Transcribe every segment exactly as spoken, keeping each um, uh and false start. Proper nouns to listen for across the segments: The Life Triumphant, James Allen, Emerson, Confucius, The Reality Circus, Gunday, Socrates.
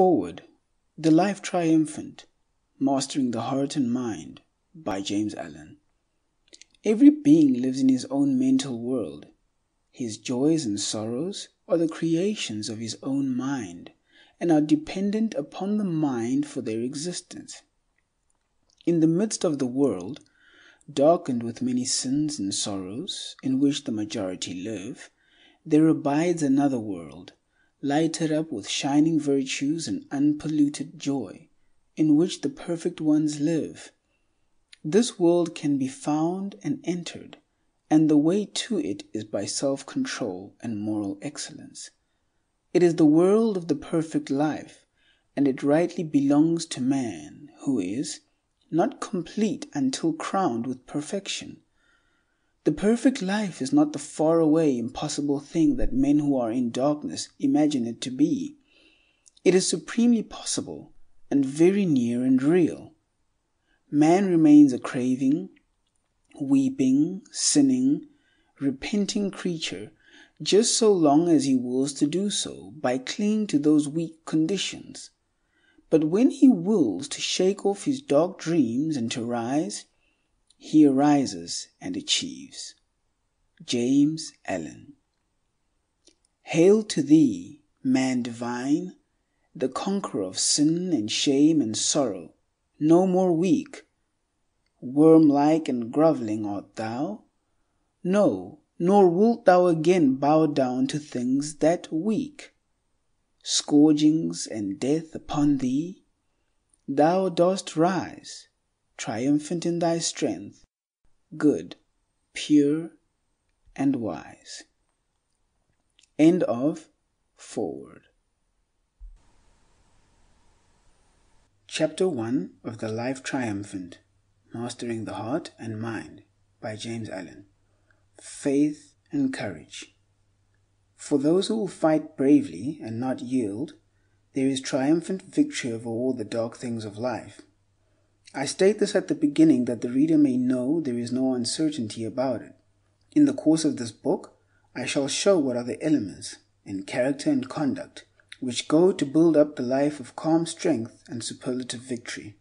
Forward, The Life Triumphant, Mastering the Heart and Mind, by James Allen. Every being lives in his own mental world. His joys and sorrows are the creations of his own mind, and are dependent upon the mind for their existence. In the midst of the world, darkened with many sins and sorrows, in which the majority live, there abides another world, lighted up with shining virtues and unpolluted joy, in which the perfect ones live. This world can be found and entered, and the way to it is by self-control and moral excellence. It is the world of the perfect life, and it rightly belongs to man, who is not complete until crowned with perfection. The perfect life is not the faraway, impossible thing that men who are in darkness imagine it to be. It is supremely possible, and very near and real. Man remains a craving, weeping, sinning, repenting creature, just so long as he wills to do so, by clinging to those weak conditions. But when he wills to shake off his dark dreams and to rise, he arises and achieves. James Allen. Hail to thee, man divine, the conqueror of sin and shame and sorrow, no more weak. Worm-like and groveling art thou. No, nor wilt thou again bow down to things that weak. Scourgings and death upon thee, thou dost rise, triumphant in thy strength, good, pure, and wise. End of Forward. Chapter one of The Life Triumphant, Mastering the Heart and Mind, by James Allen. Faith and Courage. For those who will fight bravely and not yield, there is triumphant victory over all the dark things of life. I state this at the beginning that the reader may know there is no uncertainty about it. In the course of this book, I shall show what are the elements, in character and conduct, which go to build up the life of calm strength and superlative victory.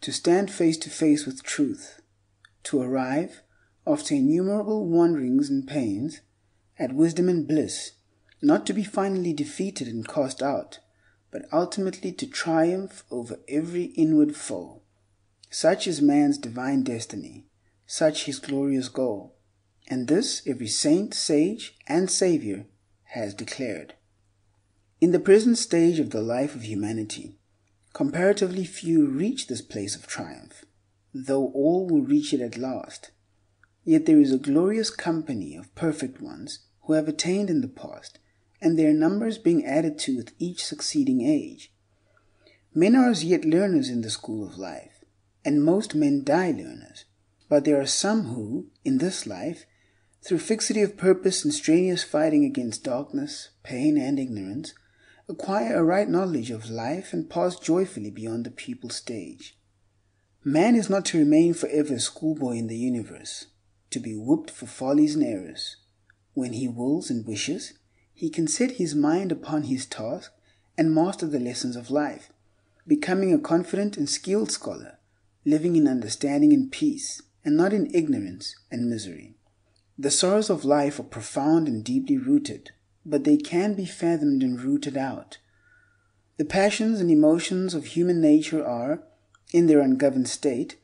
To stand face to face with truth, to arrive, after innumerable wanderings and pains, at wisdom and bliss, not to be finally defeated and cast out, but ultimately to triumph over every inward foe. Such is man's divine destiny, such his glorious goal, and this every saint, sage, and saviour has declared. In the present stage of the life of humanity, comparatively few reach this place of triumph, though all will reach it at last. Yet there is a glorious company of perfect ones who have attained in the past, and their numbers being added to with each succeeding age. Men are as yet learners in the school of life, and most men die learners, but there are some who, in this life, through fixity of purpose and strenuous fighting against darkness, pain, and ignorance, acquire a right knowledge of life and pass joyfully beyond the pupil stage. Man is not to remain forever a schoolboy in the universe, to be whooped for follies and errors. When he wills and wishes, he can set his mind upon his task and master the lessons of life, becoming a confident and skilled scholar, living in understanding and peace, and not in ignorance and misery. The sorrows of life are profound and deeply rooted, but they can be fathomed and rooted out. The passions and emotions of human nature are, in their ungoverned state,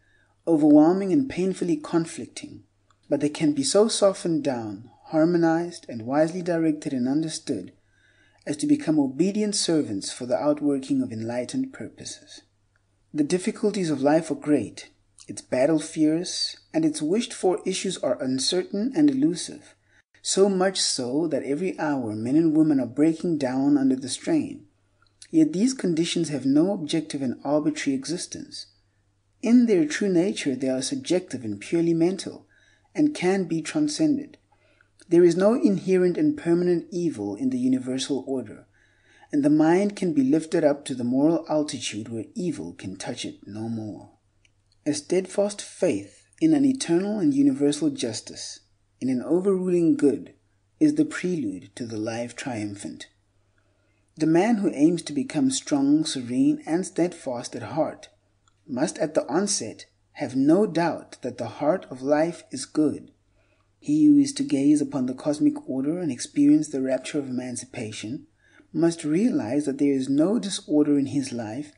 overwhelming and painfully conflicting, but they can be so softened down, harmonized, and wisely directed and understood, as to become obedient servants for the outworking of enlightened purposes. The difficulties of life are great, its battle fierce, and its wished-for issues are uncertain and elusive, so much so that every hour men and women are breaking down under the strain. Yet these conditions have no objective and arbitrary existence. In their true nature they are subjective and purely mental, and can be transcended. There is no inherent and permanent evil in the universal order, and the mind can be lifted up to the moral altitude where evil can touch it no more. A steadfast faith in an eternal and universal justice, in an overruling good, is the prelude to the life triumphant. The man who aims to become strong, serene, and steadfast at heart must at the onset have no doubt that the heart of life is good. He who is to gaze upon the cosmic order and experience the rapture of emancipation must realize that there is no disorder in his life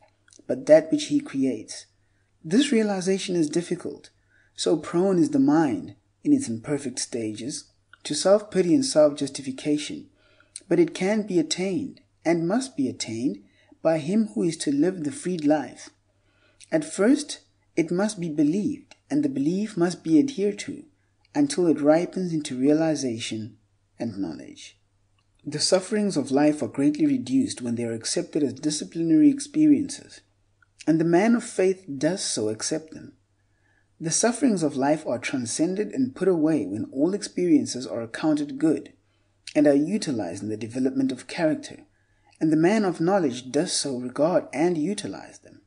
but that which he creates. This realization is difficult, so prone is the mind, in its imperfect stages, to self-pity and self-justification, but it can be attained, and must be attained, by him who is to live the freed life. At first, it must be believed, and the belief must be adhered to, until it ripens into realization and knowledge. The sufferings of life are greatly reduced when they are accepted as disciplinary experiences, and the man of faith does so accept them. The sufferings of life are transcended and put away when all experiences are accounted good, and are utilized in the development of character, and the man of knowledge does so regard and utilize them.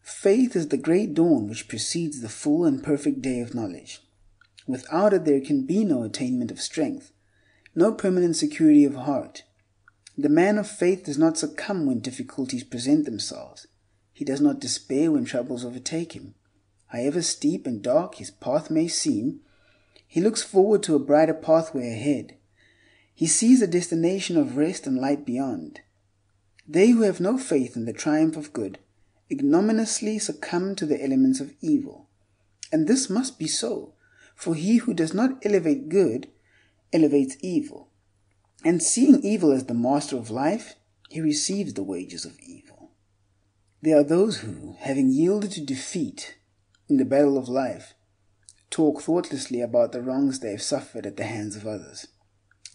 Faith is the great dawn which precedes the full and perfect day of knowledge. Without it there can be no attainment of strength, no permanent security of heart. The man of faith does not succumb when difficulties present themselves. He does not despair when troubles overtake him. However steep and dark his path may seem, he looks forward to a brighter pathway ahead. He sees a destination of rest and light beyond. They who have no faith in the triumph of good ignominiously succumb to the elements of evil. And this must be so, for he who does not elevate good elevates evil. And seeing evil as the master of life, he receives the wages of evil. There are those who, having yielded to defeat in the battle of life, talk thoughtlessly about the wrongs they have suffered at the hands of others.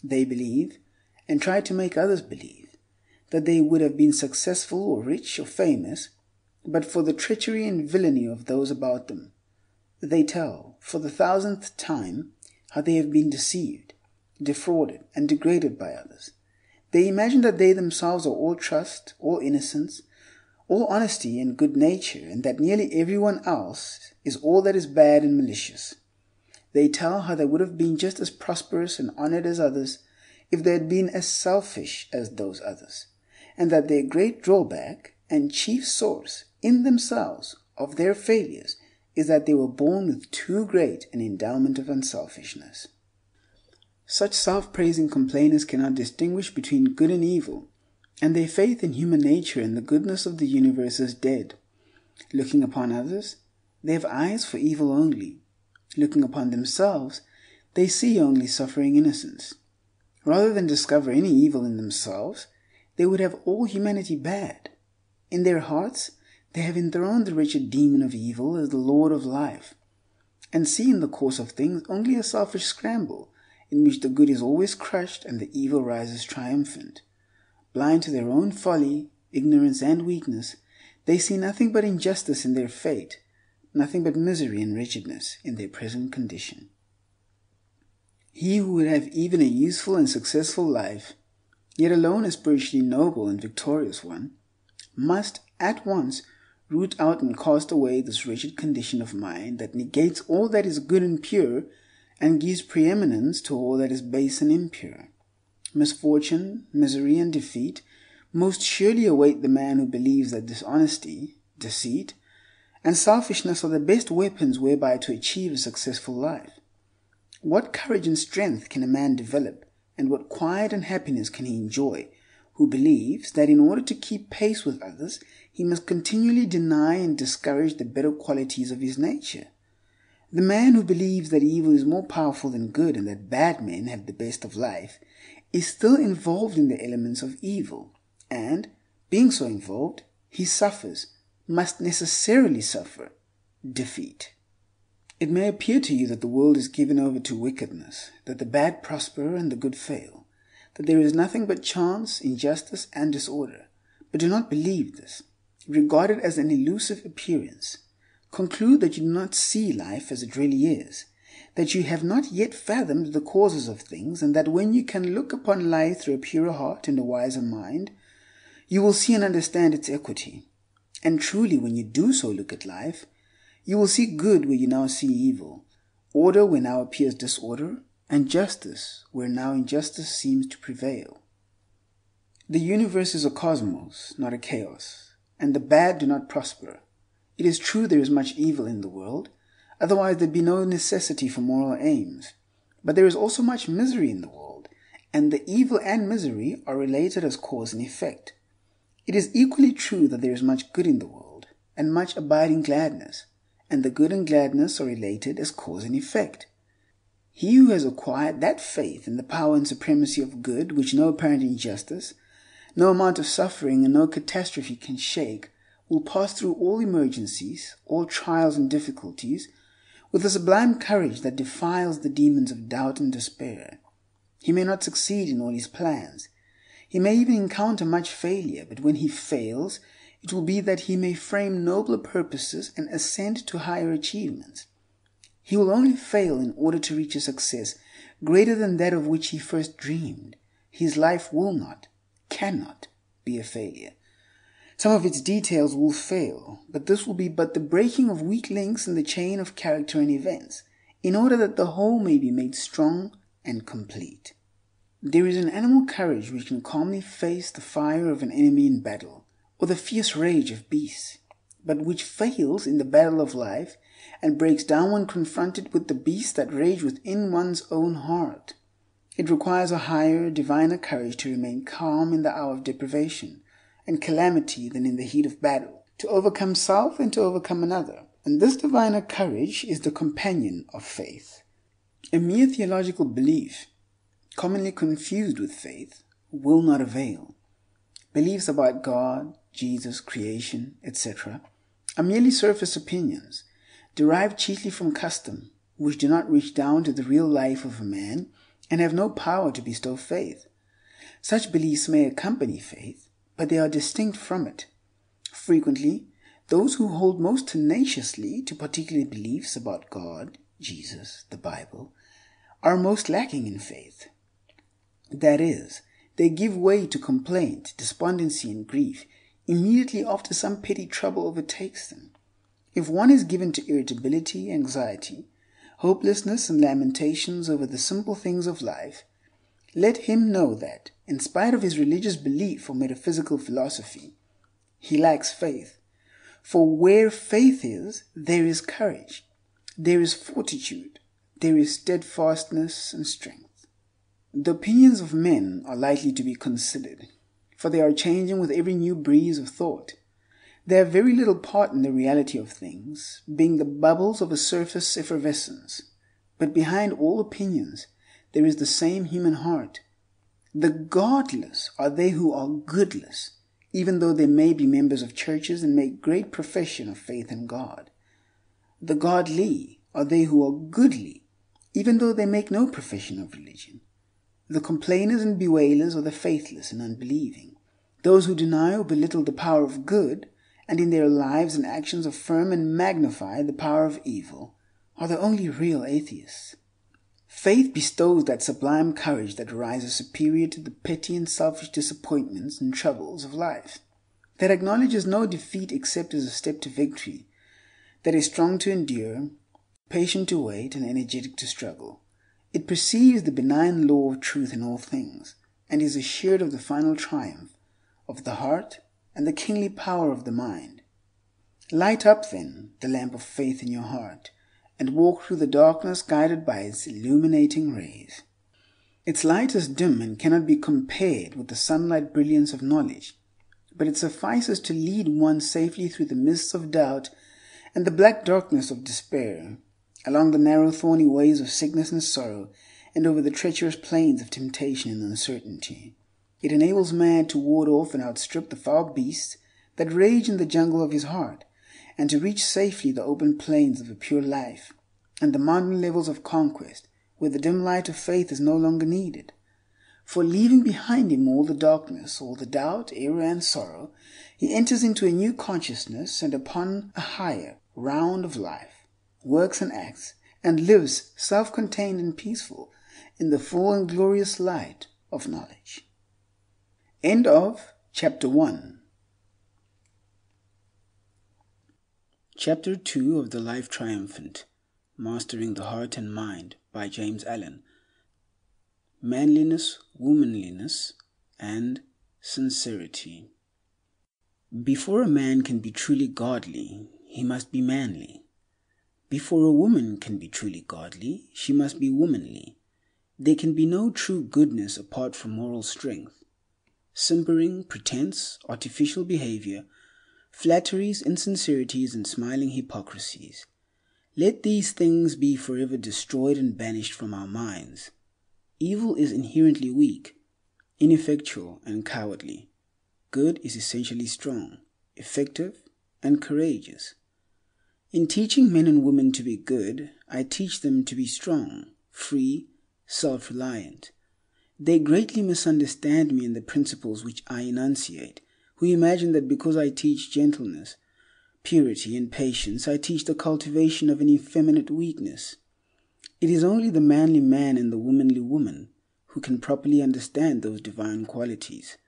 They believe, and try to make others believe, that they would have been successful or rich or famous, but for the treachery and villainy of those about them. They tell, for the thousandth time, how they have been deceived, defrauded, and degraded by others. They imagine that they themselves are all trust, all innocence, all honesty and good nature, and that nearly everyone else is all that is bad and malicious. They tell how they would have been just as prosperous and honored as others if they had been as selfish as those others, and that their great drawback and chief source in themselves of their failures is that they were born with too great an endowment of unselfishness. Such self-praising complainers cannot distinguish between good and evil, and their faith in human nature and the goodness of the universe is dead. Looking upon others, they have eyes for evil only. Looking upon themselves, they see only suffering innocence. Rather than discover any evil in themselves, they would have all humanity bad. In their hearts, they have enthroned the wretched demon of evil as the lord of life, and see in the course of things only a selfish scramble, in which the good is always crushed and the evil rises triumphant. Blind to their own folly, ignorance, and weakness, they see nothing but injustice in their fate, nothing but misery and wretchedness in their present condition. He who would have even a useful and successful life, yet alone a spiritually noble and victorious one, must at once root out and cast away this wretched condition of mind that negates all that is good and pure and gives preeminence to all that is base and impure. Misfortune, misery, and defeat most surely await the man who believes that dishonesty, deceit, and selfishness are the best weapons whereby to achieve a successful life. What courage and strength can a man develop, and what quiet and happiness can he enjoy, who believes that in order to keep pace with others, he must continually deny and discourage the better qualities of his nature? The man who believes that evil is more powerful than good and that bad men have the best of life is still involved in the elements of evil, and, being so involved, he suffers, must necessarily suffer defeat. It may appear to you that the world is given over to wickedness, that the bad prosper and the good fail, that there is nothing but chance, injustice, and disorder, but do not believe this. Regard it as an elusive appearance. Conclude that you do not see life as it really is, that you have not yet fathomed the causes of things, and that when you can look upon life through a purer heart and a wiser mind, you will see and understand its equity. And truly, when you do so look at life, you will see good where you now see evil, order where now appears disorder, and justice where now injustice seems to prevail. The universe is a cosmos, not a chaos, and the bad do not prosper. It is true there is much evil in the world, otherwise there'd be no necessity for moral aims. But there is also much misery in the world, and the evil and misery are related as cause and effect. It is equally true that there is much good in the world, and much abiding gladness, and the good and gladness are related as cause and effect. He who has acquired that faith in the power and supremacy of good, which no apparent injustice, no amount of suffering, and no catastrophe can shake, will pass through all emergencies, all trials and difficulties, with a sublime courage that defiles the demons of doubt and despair. He may not succeed in all his plans. He may even encounter much failure, but when he fails, it will be that he may frame nobler purposes and ascend to higher achievements. He will only fail in order to reach a success greater than that of which he first dreamed. His life will not, cannot, be a failure. Some of its details will fail, but this will be but the breaking of weak links in the chain of character and events, in order that the whole may be made strong and complete. There is an animal courage which can calmly face the fire of an enemy in battle, or the fierce rage of beasts, but which fails in the battle of life and breaks down when confronted with the beasts that rage within one's own heart. It requires a higher, diviner courage to remain calm in the hour of deprivation and calamity than in the heat of battle, to overcome self and to overcome another. And this diviner courage is the companion of faith. A mere theological belief, commonly confused with faith, will not avail. Beliefs about God, Jesus, creation, et cetera, are merely surface opinions, derived chiefly from custom, which do not reach down to the real life of a man and have no power to bestow faith. Such beliefs may accompany faith, but they are distinct from it. Frequently, those who hold most tenaciously to particular beliefs about God, Jesus, the Bible, are most lacking in faith. That is, they give way to complaint, despondency, and grief immediately after some petty trouble overtakes them. If one is given to irritability, anxiety, hopelessness, and lamentations over the simple things of life, let him know that, in spite of his religious belief or metaphysical philosophy, he lacks faith. For where faith is, there is courage, there is fortitude, there is steadfastness and strength. The opinions of men are likely to be considered, for they are changing with every new breeze of thought. They have very little part in the reality of things, being the bubbles of a surface effervescence. But behind all opinions, there is the same human heart. The godless are they who are goodless, even though they may be members of churches and make great profession of faith in God. The godly are they who are goodly, even though they make no profession of religion. The complainers and bewailers are the faithless and unbelieving, those who deny or belittle the power of good, and in their lives and actions affirm and magnify the power of evil, are the only real atheists. Faith bestows that sublime courage that rises superior to the petty and selfish disappointments and troubles of life, that acknowledges no defeat except as a step to victory, that is strong to endure, patient to wait, and energetic to struggle. It perceives the benign law of truth in all things, and is assured of the final triumph of the heart and the kingly power of the mind. Light up, then, the lamp of faith in your heart, and walk through the darkness guided by its illuminating rays. Its light is dim and cannot be compared with the sunlight brilliance of knowledge, but it suffices to lead one safely through the mists of doubt and the black darkness of despair, along the narrow thorny ways of sickness and sorrow, and over the treacherous plains of temptation and uncertainty. It enables man to ward off and outstrip the foul beasts that rage in the jungle of his heart, and to reach safely the open plains of a pure life, and the mountain levels of conquest, where the dim light of faith is no longer needed. For leaving behind him all the darkness, all the doubt, error, and sorrow, he enters into a new consciousness and upon a higher round of life, works and acts, and lives self-contained and peaceful in the full and glorious light of knowledge. End of Chapter one. Chapter two of The Life Triumphant, Mastering the Heart and Mind by James Allen. Manliness, Womanliness, and Sincerity. Before a man can be truly godly, he must be manly. Before a woman can be truly godly, she must be womanly. There can be no true goodness apart from moral strength. Simpering, pretense, artificial behavior, flatteries, insincerities, and smiling hypocrisies. Let these things be forever destroyed and banished from our minds. Evil is inherently weak, ineffectual, and cowardly. Good is essentially strong, effective, and courageous. In teaching men and women to be good, I teach them to be strong, free, self-reliant. They greatly misunderstand me and the principles which I enunciate, who imagine that because I teach gentleness, purity, and patience, I teach the cultivation of an effeminate weakness. It is only the manly man and the womanly woman who can properly understand those divine qualities.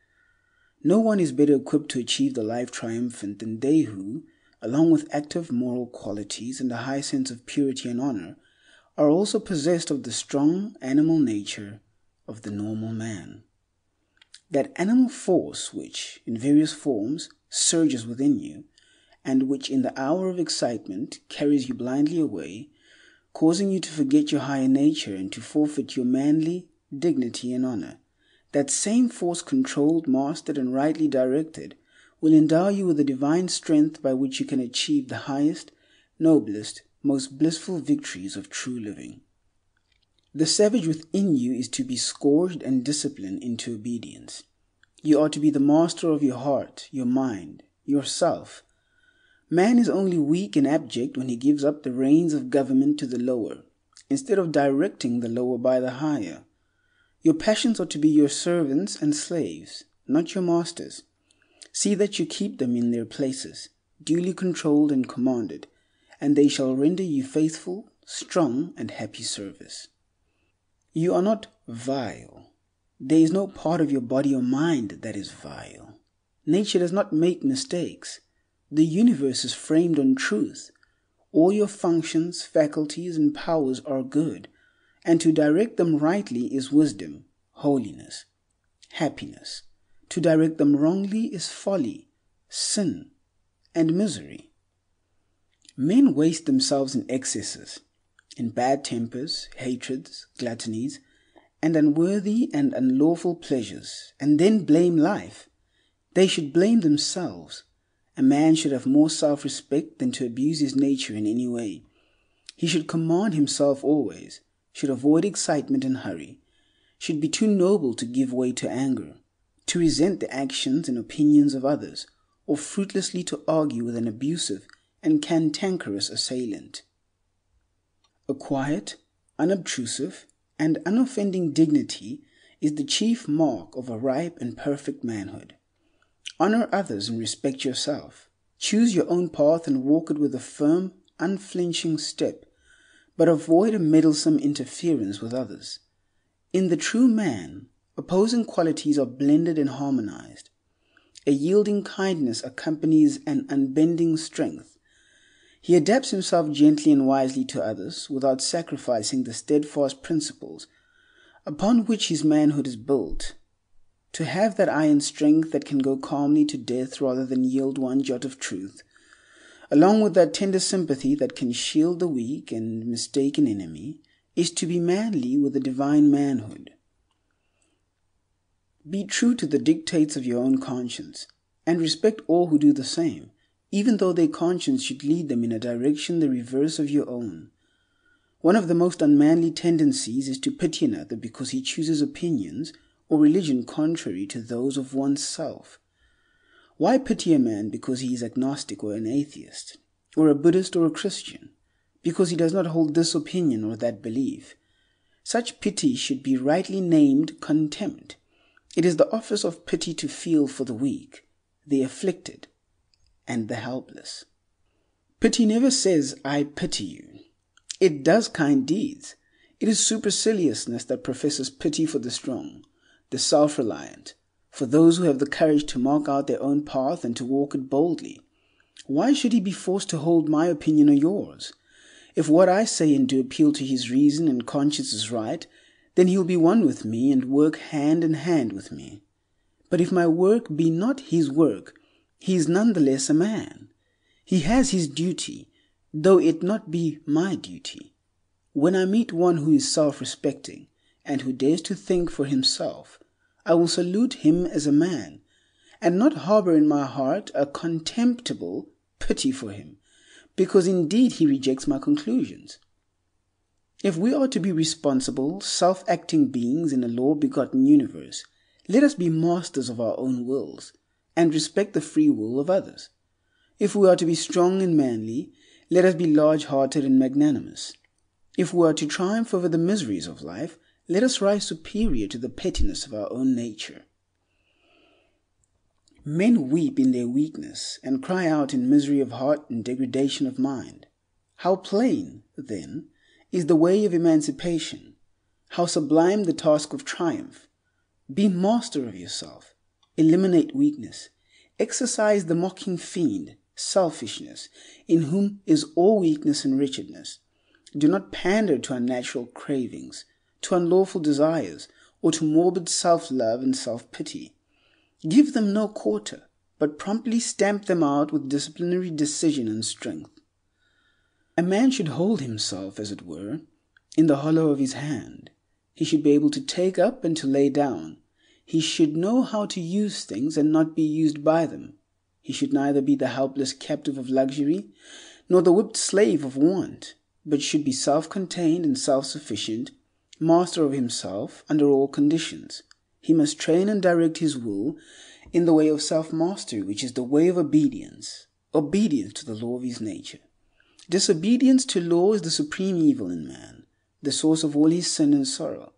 No one is better equipped to achieve the life triumphant than they who, along with active moral qualities and a high sense of purity and honor, are also possessed of the strong animal nature of the normal man. That animal force which, in various forms, surges within you, and which in the hour of excitement carries you blindly away, causing you to forget your higher nature and to forfeit your manly dignity and honor. That same force, controlled, mastered, and rightly directed, will endow you with the divine strength by which you can achieve the highest, noblest, most blissful victories of true living. The savage within you is to be scourged and disciplined into obedience. You are to be the master of your heart, your mind, yourself. Man is only weak and abject when he gives up the reins of government to the lower, instead of directing the lower by the higher. Your passions are to be your servants and slaves, not your masters. See that you keep them in their places, duly controlled and commanded, and they shall render you faithful, strong, and happy service. You are not vile. There is no part of your body or mind that is vile. Nature does not make mistakes. The universe is framed on truth. All your functions, faculties, and powers are good, and to direct them rightly is wisdom, holiness, happiness. To direct them wrongly is folly, sin, and misery. Men waste themselves in excesses, in bad tempers, hatreds, gluttonies, and unworthy and unlawful pleasures, and then blame life. They should blame themselves. A man should have more self-respect than to abuse his nature in any way. He should command himself always, should avoid excitement and hurry, should be too noble to give way to anger, to resent the actions and opinions of others, or fruitlessly to argue with an abusive and cantankerous assailant. A quiet, unobtrusive, and unoffending dignity is the chief mark of a ripe and perfect manhood. Honor others and respect yourself. Choose your own path and walk it with a firm, unflinching step, but avoid a meddlesome interference with others. In the true man, opposing qualities are blended and harmonized. A yielding kindness accompanies an unbending strength. He adapts himself gently and wisely to others without sacrificing the steadfast principles upon which his manhood is built. To have that iron strength that can go calmly to death rather than yield one jot of truth, along with that tender sympathy that can shield the weak and mistaken enemy, is to be manly with a divine manhood. Be true to the dictates of your own conscience, and respect all who do the same, even though their conscience should lead them in a direction the reverse of your own. One of the most unmanly tendencies is to pity another because he chooses opinions or religion contrary to those of oneself. Why pity a man because he is agnostic or an atheist, or a Buddhist or a Christian, because he does not hold this opinion or that belief? Such pity should be rightly named contempt. It is the office of pity to feel for the weak, the afflicted, and the helpless. Pity never says, "I pity you." It does kind deeds. It is superciliousness that professes pity for the strong, the self-reliant, for those who have the courage to mark out their own path and to walk it boldly. Why should he be forced to hold my opinion or yours? If what I say and do appeal to his reason and conscience is right, then he'll be one with me and work hand in hand with me. But if my work be not his work, he is nonetheless a man. He has his duty, though it not be my duty. When I meet one who is self-respecting, and who dares to think for himself, I will salute him as a man, and not harbour in my heart a contemptible pity for him, because indeed he rejects my conclusions. If we are to be responsible, self-acting beings in a law-begotten universe, let us be masters of our own wills, and respect the free will of others. If we are to be strong and manly, let us be large-hearted and magnanimous. If we are to triumph over the miseries of life, let us rise superior to the pettiness of our own nature. Men weep in their weakness, and cry out in misery of heart and degradation of mind. How plain, then, is the way of emancipation! How sublime the task of triumph! Be master of yourself. Eliminate weakness. Exercise the mocking fiend, selfishness, in whom is all weakness and wretchedness. Do not pander to unnatural cravings, to unlawful desires, or to morbid self-love and self-pity. Give them no quarter, but promptly stamp them out with disciplinary decision and strength. A man should hold himself, as it were, in the hollow of his hand. He should be able to take up and to lay down. He should know how to use things and not be used by them. He should neither be the helpless captive of luxury, nor the whipped slave of want, but should be self-contained and self-sufficient, master of himself under all conditions. He must train and direct his will in the way of self-mastery, which is the way of obedience, obedience to the law of his nature. Disobedience to law is the supreme evil in man, the source of all his sin and sorrow.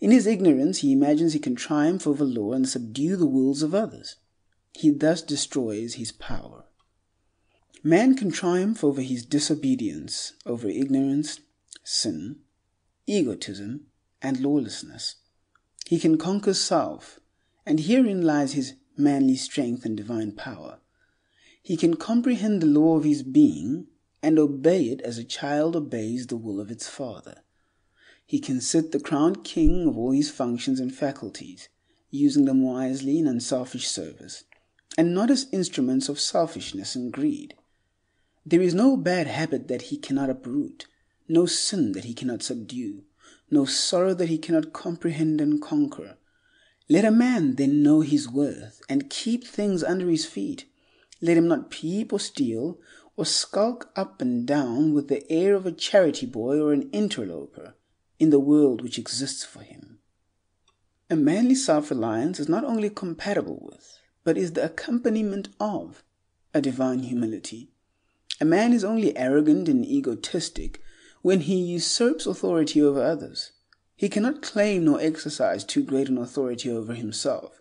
In his ignorance, he imagines he can triumph over law and subdue the wills of others. He thus destroys his power. Man can triumph over his disobedience, over ignorance, sin, egotism, and lawlessness. He can conquer self, and herein lies his manly strength and divine power. He can comprehend the law of his being and obey it as a child obeys the will of its father. He can sit the crowned king of all his functions and faculties, using them wisely in unselfish service, and not as instruments of selfishness and greed. There is no bad habit that he cannot uproot, no sin that he cannot subdue, no sorrow that he cannot comprehend and conquer. Let a man then know his worth, and keep things under his feet. Let him not peep or steal, or skulk up and down with the air of a charity boy or an interloper in the world which exists for him. A manly self-reliance is not only compatible with, but is the accompaniment of, a divine humility. A man is only arrogant and egotistic when he usurps authority over others. He cannot claim nor exercise too great an authority over himself.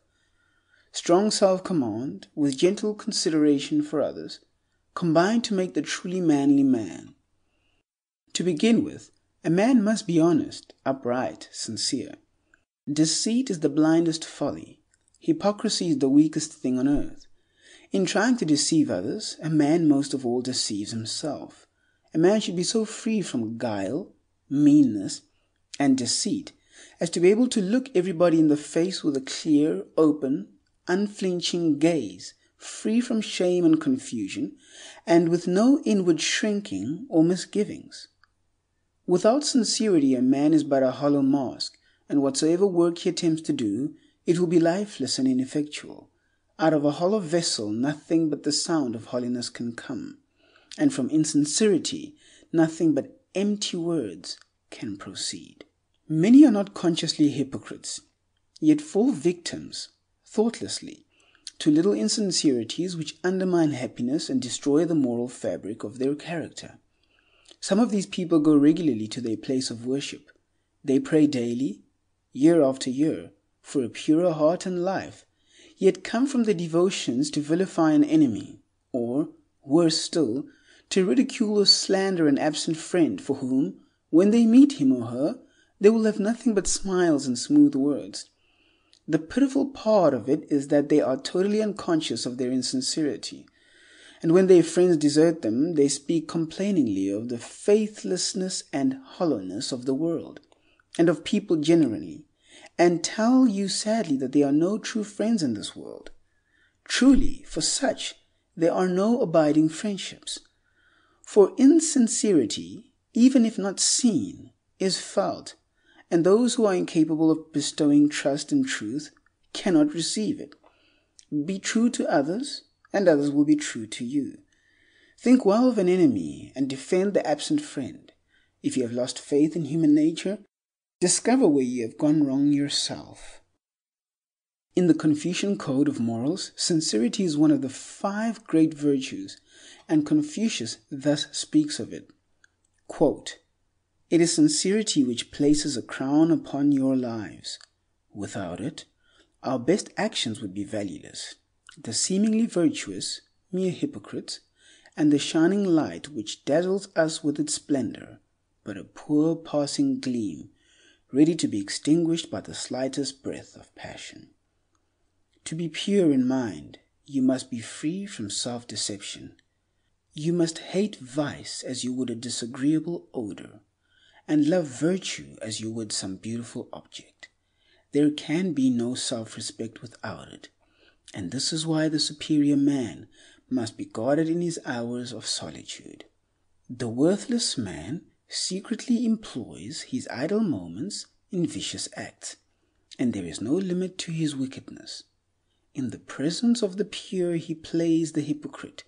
Strong self-command, with gentle consideration for others, combine to make the truly manly man. To begin with, a man must be honest, upright, sincere. Deceit is the blindest folly. Hypocrisy is the weakest thing on earth. In trying to deceive others, a man most of all deceives himself. A man should be so free from guile, meanness, and deceit as to be able to look everybody in the face with a clear, open, unflinching gaze, free from shame and confusion, and with no inward shrinking or misgivings. Without sincerity, a man is but a hollow mask, and whatsoever work he attempts to do, it will be lifeless and ineffectual. Out of a hollow vessel, nothing but the sound of hollowness can come. And from insincerity, nothing but empty words can proceed. Many are not consciously hypocrites, yet fall victims, thoughtlessly, to little insincerities which undermine happiness and destroy the moral fabric of their character. Some of these people go regularly to their place of worship. They pray daily, year after year, for a purer heart and life, yet come from their devotions to vilify an enemy, or, worse still, to ridicule or slander an absent friend for whom, when they meet him or her, they will have nothing but smiles and smooth words. The pitiful part of it is that they are totally unconscious of their insincerity, and when their friends desert them, they speak complainingly of the faithlessness and hollowness of the world, and of people generally, and tell you sadly that there are no true friends in this world. Truly, for such, there are no abiding friendships. For insincerity, even if not seen, is felt, and those who are incapable of bestowing trust and truth cannot receive it. Be true to others, and others will be true to you. Think well of an enemy, and defend the absent friend. If you have lost faith in human nature, discover where you have gone wrong yourself. In the Confucian Code of Morals, sincerity is one of the five great virtues, and Confucius thus speaks of it. Quote, "It is sincerity which places a crown upon your lives. Without it, our best actions would be valueless. The seemingly virtuous, mere hypocrites, and the shining light which dazzles us with its splendor, but a poor passing gleam, ready to be extinguished by the slightest breath of passion. To be pure in mind, you must be free from self-deception. You must hate vice as you would a disagreeable odor, and love virtue as you would some beautiful object. There can be no self-respect without it, and this is why the superior man must be guarded in his hours of solitude. The worthless man secretly employs his idle moments in vicious acts, and there is no limit to his wickedness. In the presence of the pure he plays the hypocrite,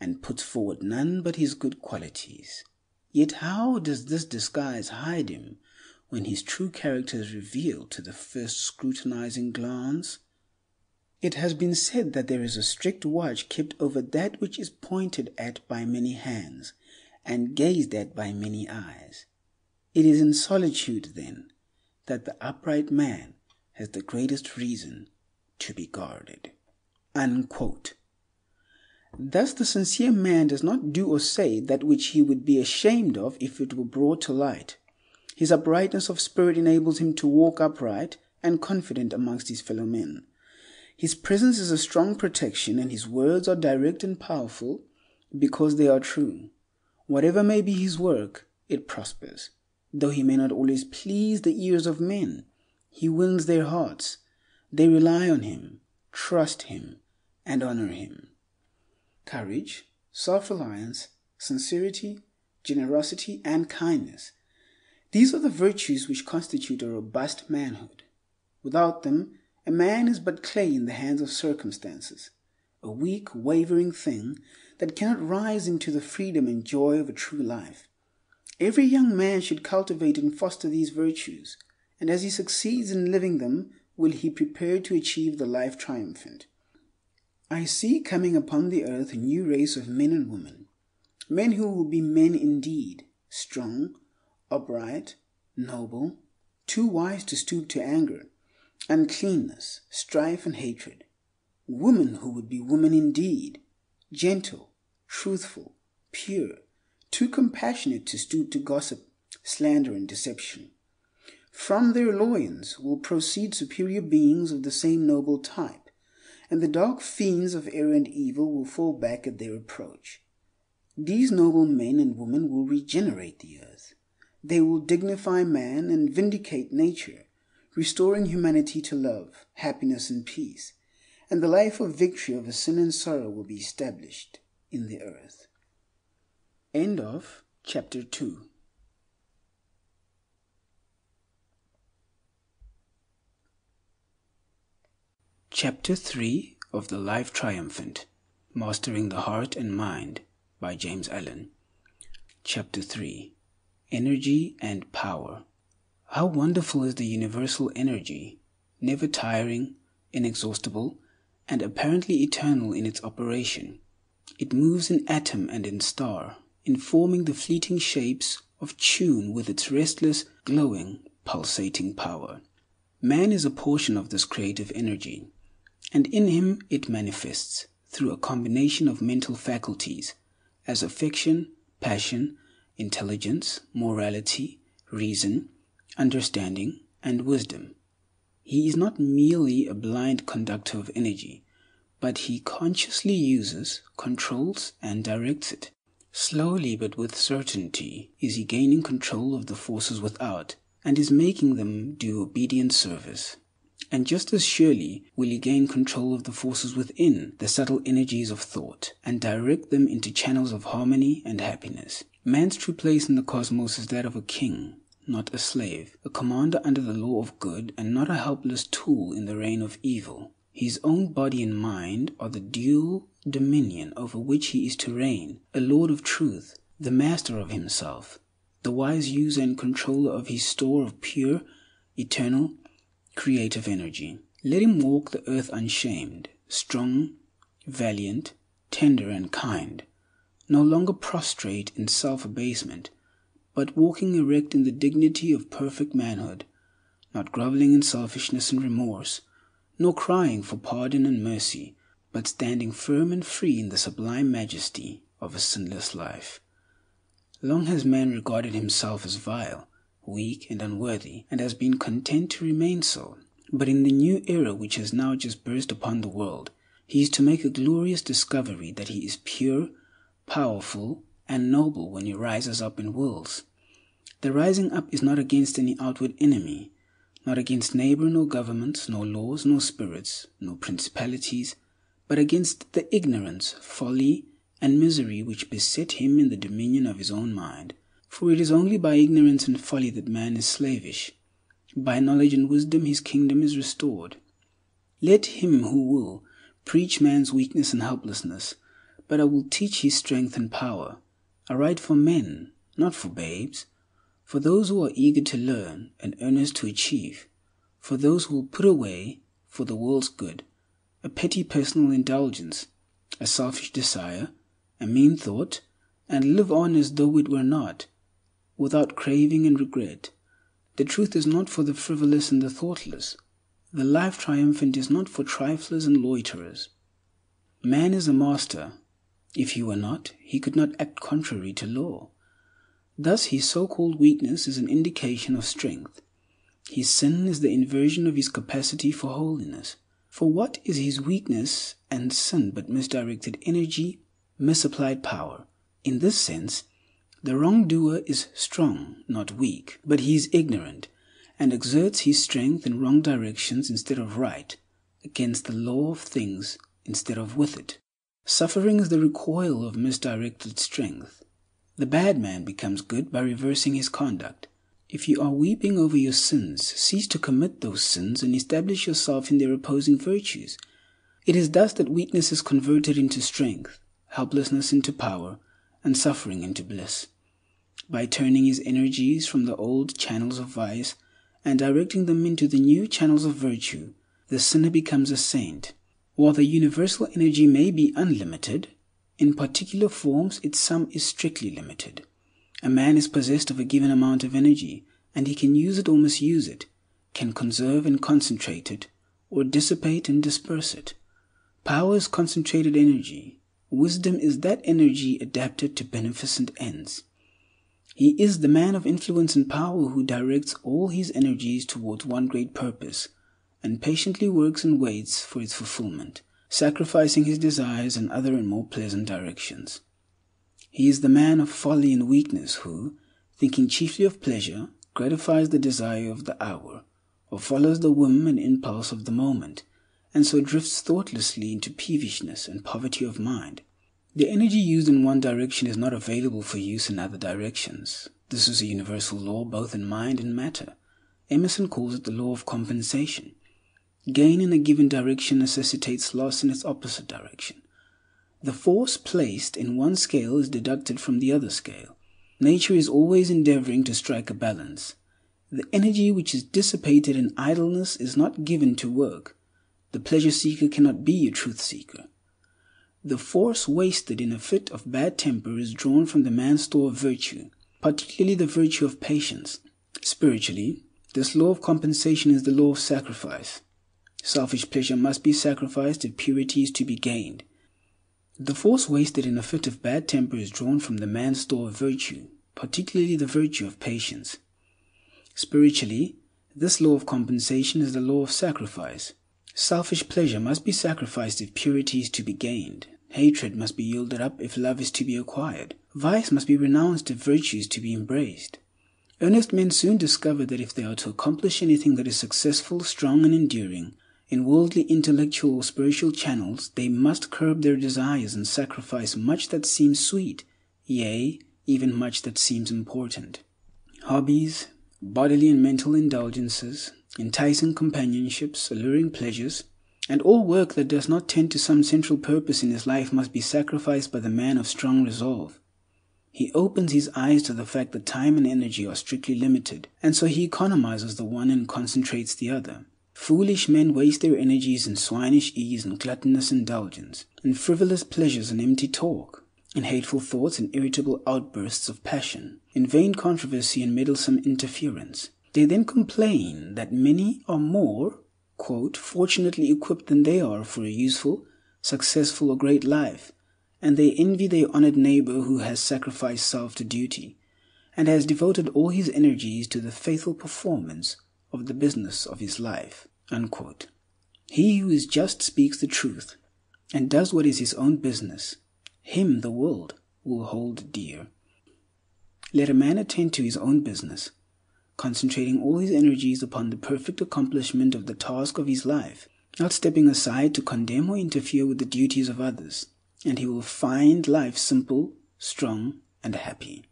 and puts forward none but his good qualities. Yet how does this disguise hide him, when his true character is revealed to the first scrutinizing glance? It has been said that there is a strict watch kept over that which is pointed at by many hands, and gazed at by many eyes. It is in solitude, then, that the upright man has the greatest reason to be guarded." Unquote. Thus the sincere man does not do or say that which he would be ashamed of if it were brought to light. His uprightness of spirit enables him to walk upright and confident amongst his fellow men. His presence is a strong protection, and his words are direct and powerful because they are true. Whatever may be his work, it prospers. Though he may not always please the ears of men, he wins their hearts. They rely on him, trust him, and honor him. Courage, self-reliance, sincerity, generosity, and kindness. These are the virtues which constitute a robust manhood. Without them, a man is but clay in the hands of circumstances, a weak, wavering thing that cannot rise into the freedom and joy of a true life. Every young man should cultivate and foster these virtues, and as he succeeds in living them, will he prepare to achieve the life triumphant. I see coming upon the earth a new race of men and women, men who will be men indeed, strong, upright, noble, too wise to stoop to anger, uncleanness, strife and hatred, women who would be women indeed, gentle, truthful, pure, too compassionate to stoop to gossip, slander and deception. From their loins will proceed superior beings of the same noble type, and the dark fiends of error and evil will fall back at their approach. These noble men and women will regenerate the earth. They will dignify man and vindicate nature, restoring humanity to love, happiness, and peace, and the life of victory over sin and sorrow will be established in the earth. End of chapter two. Chapter three of The Life Triumphant, Mastering the Heart and Mind by James Allen. Chapter three, Energy and Power. How wonderful is the universal energy, never tiring, inexhaustible, and apparently eternal in its operation. It moves in atom and in star, informing the fleeting shapes of tune with its restless, glowing, pulsating power. Man is a portion of this creative energy, and in him it manifests through a combination of mental faculties as affection, passion, intelligence, morality, reason, understanding, and wisdom. He is not merely a blind conductor of energy, but he consciously uses, controls, and directs it. Slowly but with certainty is he gaining control of the forces without and is making them do obedient service. And just as surely will you gain control of the forces within the subtle energies of thought and direct them into channels of harmony and happiness. Man's true place in the cosmos is that of a king, not a slave, a commander under the law of good, and not a helpless tool in the reign of evil. His own body and mind are the dual dominion over which he is to reign, a lord of truth, the master of himself, the wise user and controller of his store of pure, eternal, creative energy. Let him walk the earth unshamed, strong, valiant, tender and kind, no longer prostrate in self-abasement, but walking erect in the dignity of perfect manhood, not groveling in selfishness and remorse, nor crying for pardon and mercy, but standing firm and free in the sublime majesty of a sinless life. Long has man regarded himself as vile, weak and unworthy, and has been content to remain so. But in the new era which has now just burst upon the world, he is to make a glorious discovery that he is pure, powerful, and noble when he rises up and wills. The rising up is not against any outward enemy, not against neighbor, nor governments, nor laws, nor spirits, nor principalities, but against the ignorance, folly, and misery which beset him in the dominion of his own mind. For it is only by ignorance and folly that man is slavish. By knowledge and wisdom his kingdom is restored. Let him who will preach man's weakness and helplessness, but I will teach his strength and power. I write for men, not for babes, for those who are eager to learn and earnest to achieve, for those who will put away, for the world's good, a petty personal indulgence, a selfish desire, a mean thought, and live on as though it were not, without craving and regret. The truth is not for the frivolous and the thoughtless. The life triumphant is not for triflers and loiterers. Man is a master. If he were not, he could not act contrary to law. Thus his so-called weakness is an indication of strength. His sin is the inversion of his capacity for holiness. For what is his weakness and sin but misdirected energy, misapplied power? In this sense, the wrongdoer is strong, not weak, but he is ignorant, and exerts his strength in wrong directions instead of right, against the law of things instead of with it. Suffering is the recoil of misdirected strength. The bad man becomes good by reversing his conduct. If you are weeping over your sins, cease to commit those sins and establish yourself in their opposing virtues. It is thus that weakness is converted into strength, helplessness into power, and suffering into bliss. By turning his energies from the old channels of vice and directing them into the new channels of virtue, the sinner becomes a saint. While the universal energy may be unlimited, in particular forms its sum is strictly limited. A man is possessed of a given amount of energy, and he can use it or misuse it, can conserve and concentrate it, or dissipate and disperse it. Power is concentrated energy. Wisdom is that energy adapted to beneficent ends. He is the man of influence and power who directs all his energies towards one great purpose, and patiently works and waits for its fulfillment, sacrificing his desires and other and more pleasant directions. He is the man of folly and weakness who, thinking chiefly of pleasure, gratifies the desire of the hour, or follows the whim and impulse of the moment, and so drifts thoughtlessly into peevishness and poverty of mind. The energy used in one direction is not available for use in other directions. This is a universal law both in mind and matter. Emerson calls it the law of compensation. Gain in a given direction necessitates loss in its opposite direction. The force placed in one scale is deducted from the other scale. Nature is always endeavoring to strike a balance. The energy which is dissipated in idleness is not given to work. The pleasure seeker cannot be a truth seeker. The force wasted in a fit of bad temper is drawn from the man's store of virtue, particularly the virtue of patience. Spiritually, this law of compensation is the law of sacrifice. Selfish pleasure must be sacrificed if purity is to be gained. The force wasted in a fit of bad temper is drawn from the man's store of virtue, particularly the virtue of patience. Spiritually, this law of compensation is the law of sacrifice. Selfish pleasure must be sacrificed if purity is to be gained. Hatred must be yielded up if love is to be acquired. Vice must be renounced if virtue is to be embraced. Earnest men soon discover that if they are to accomplish anything that is successful, strong, and enduring, in worldly, intellectual, or spiritual channels, they must curb their desires and sacrifice much that seems sweet, yea, even much that seems important. Hobbies, bodily and mental indulgences, enticing companionships, alluring pleasures, and all work that does not tend to some central purpose in his life must be sacrificed by the man of strong resolve. He opens his eyes to the fact that time and energy are strictly limited, and so he economizes the one and concentrates the other. Foolish men waste their energies in swinish ease and gluttonous indulgence, in frivolous pleasures and empty talk, in hateful thoughts and irritable outbursts of passion, in vain controversy and meddlesome interference. They then complain that many are more, quote, fortunately equipped than they are for a useful, successful, or great life, and they envy their honored neighbor who has sacrificed self to duty, and has devoted all his energies to the faithful performance of the business of his life, unquote. He who is just speaks the truth, and does what is his own business. Him the world will hold dear. Let a man attend to his own business, concentrating all his energies upon the perfect accomplishment of the task of his life, not stepping aside to condemn or interfere with the duties of others, and he will find life simple, strong, and happy.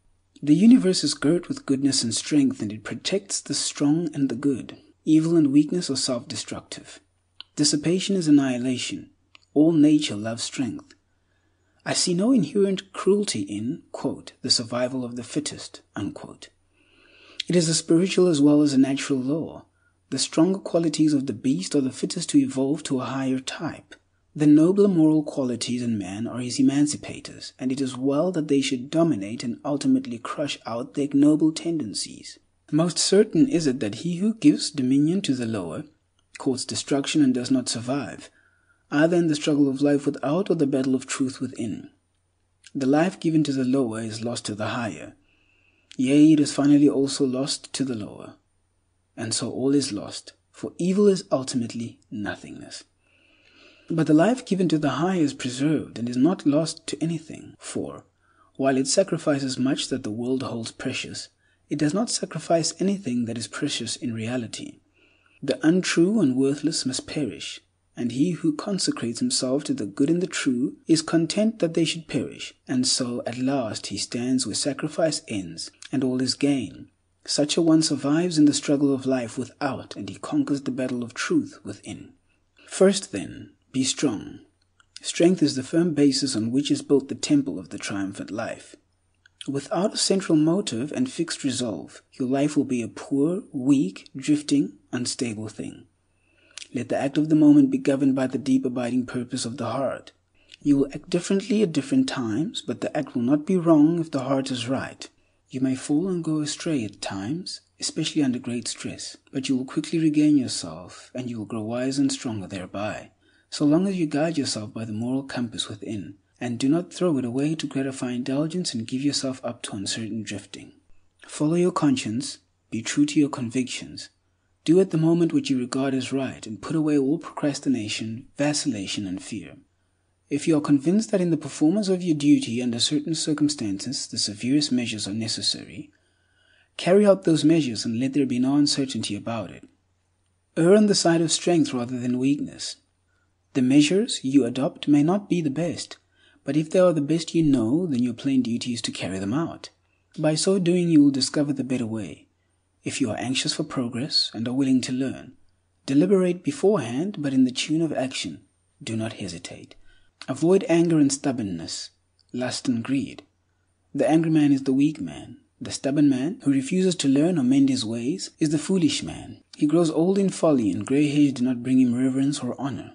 The universe is girt with goodness and strength, and it protects the strong and the good. Evil and weakness are self-destructive. Dissipation is annihilation. All nature loves strength. I see no inherent cruelty in, quote, the survival of the fittest, unquote. It is a spiritual as well as a natural law. The stronger qualities of the beast are the fittest to evolve to a higher type. The nobler moral qualities in man are his emancipators, and it is well that they should dominate and ultimately crush out the ignoble tendencies. Most certain is it that he who gives dominion to the lower courts destruction and does not survive, either in the struggle of life without or the battle of truth within. The life given to the lower is lost to the higher. Yea, it is finally also lost to the lower. And so all is lost, for evil is ultimately nothingness. But the life given to the higher is preserved and is not lost to anything, for, while it sacrifices much that the world holds precious, it does not sacrifice anything that is precious in reality. The untrue and worthless must perish, and he who consecrates himself to the good and the true is content that they should perish, and so at last he stands where sacrifice ends, and all is gain. Such a one survives in the struggle of life without, and he conquers the battle of truth within. First, then, be strong. Strength is the firm basis on which is built the temple of the triumphant life. Without a central motive and fixed resolve, your life will be a poor, weak, drifting, unstable thing. Let the act of the moment be governed by the deep abiding purpose of the heart. You will act differently at different times, but the act will not be wrong if the heart is right. You may fall and go astray at times, especially under great stress, but you will quickly regain yourself, and you will grow wiser and stronger thereby, so long as you guide yourself by the moral compass within, and do not throw it away to gratify indulgence and give yourself up to uncertain drifting. Follow your conscience, be true to your convictions, do at the moment what you regard as right, and put away all procrastination, vacillation, and fear. If you are convinced that in the performance of your duty under certain circumstances the severest measures are necessary, carry out those measures and let there be no uncertainty about it. Err on the side of strength rather than weakness. The measures you adopt may not be the best, but if they are the best you know, then your plain duty is to carry them out. By so doing, you will discover the better way. If you are anxious for progress and are willing to learn, deliberate beforehand, but in the tune of action. Do not hesitate. Avoid anger and stubbornness, lust and greed. The angry man is the weak man. The stubborn man, who refuses to learn or mend his ways, is the foolish man. He grows old in folly, and grey hairs do not bring him reverence or honor.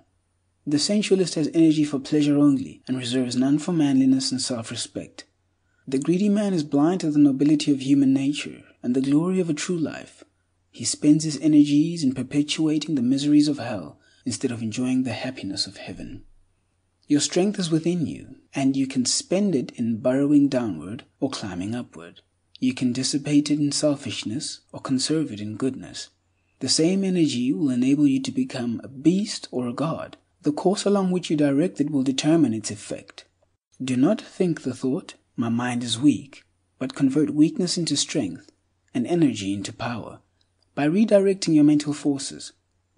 The sensualist has energy for pleasure only, and reserves none for manliness and self-respect. The greedy man is blind to the nobility of human nature and the glory of a true life. He spends his energies in perpetuating the miseries of hell instead of enjoying the happiness of heaven. Your strength is within you, and you can spend it in burrowing downward or climbing upward. You can dissipate it in selfishness or conserve it in goodness. The same energy will enable you to become a beast or a god. The course along which you direct it will determine its effect. Do not think the thought, my mind is weak, but convert weakness into strength, and energy into power. By redirecting your mental forces,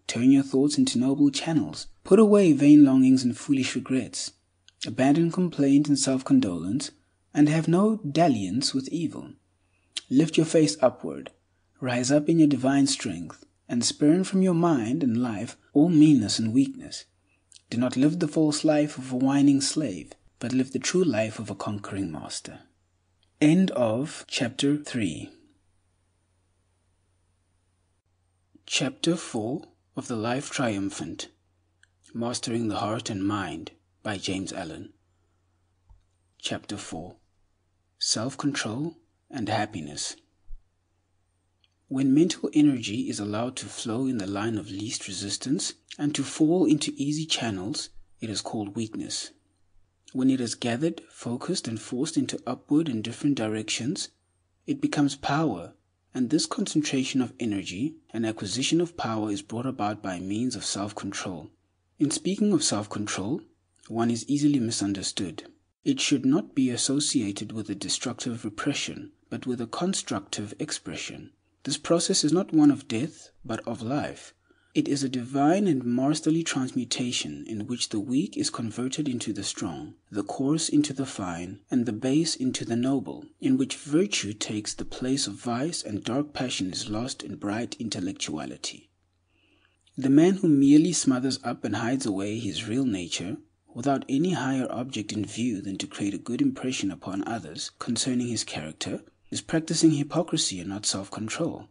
turn your thoughts into noble channels. Put away vain longings and foolish regrets. Abandon complaint and self-condolence, and have no dalliance with evil. Lift your face upward. Rise up in your divine strength, and spurn from your mind and life all meanness and weakness. Do not live the false life of a whining slave, but live the true life of a conquering master. End of chapter three. Chapter four of The Life Triumphant, Mastering the Heart and Mind, by James Allen. Chapter four. Self-Control and Happiness. When mental energy is allowed to flow in the line of least resistance and to fall into easy channels, it is called weakness. When it is gathered, focused, and forced into upward and different directions, it becomes power, and this concentration of energy and acquisition of power is brought about by means of self-control. In speaking of self-control, one is easily misunderstood. It should not be associated with a destructive repression, but with a constructive expression. This process is not one of death, but of life. It is a divine and masterly transmutation in which the weak is converted into the strong, the coarse into the fine, and the base into the noble, in which virtue takes the place of vice and dark passion is lost in bright intellectuality. The man who merely smothers up and hides away his real nature, without any higher object in view than to create a good impression upon others concerning his character, is practicing hypocrisy and not self-control.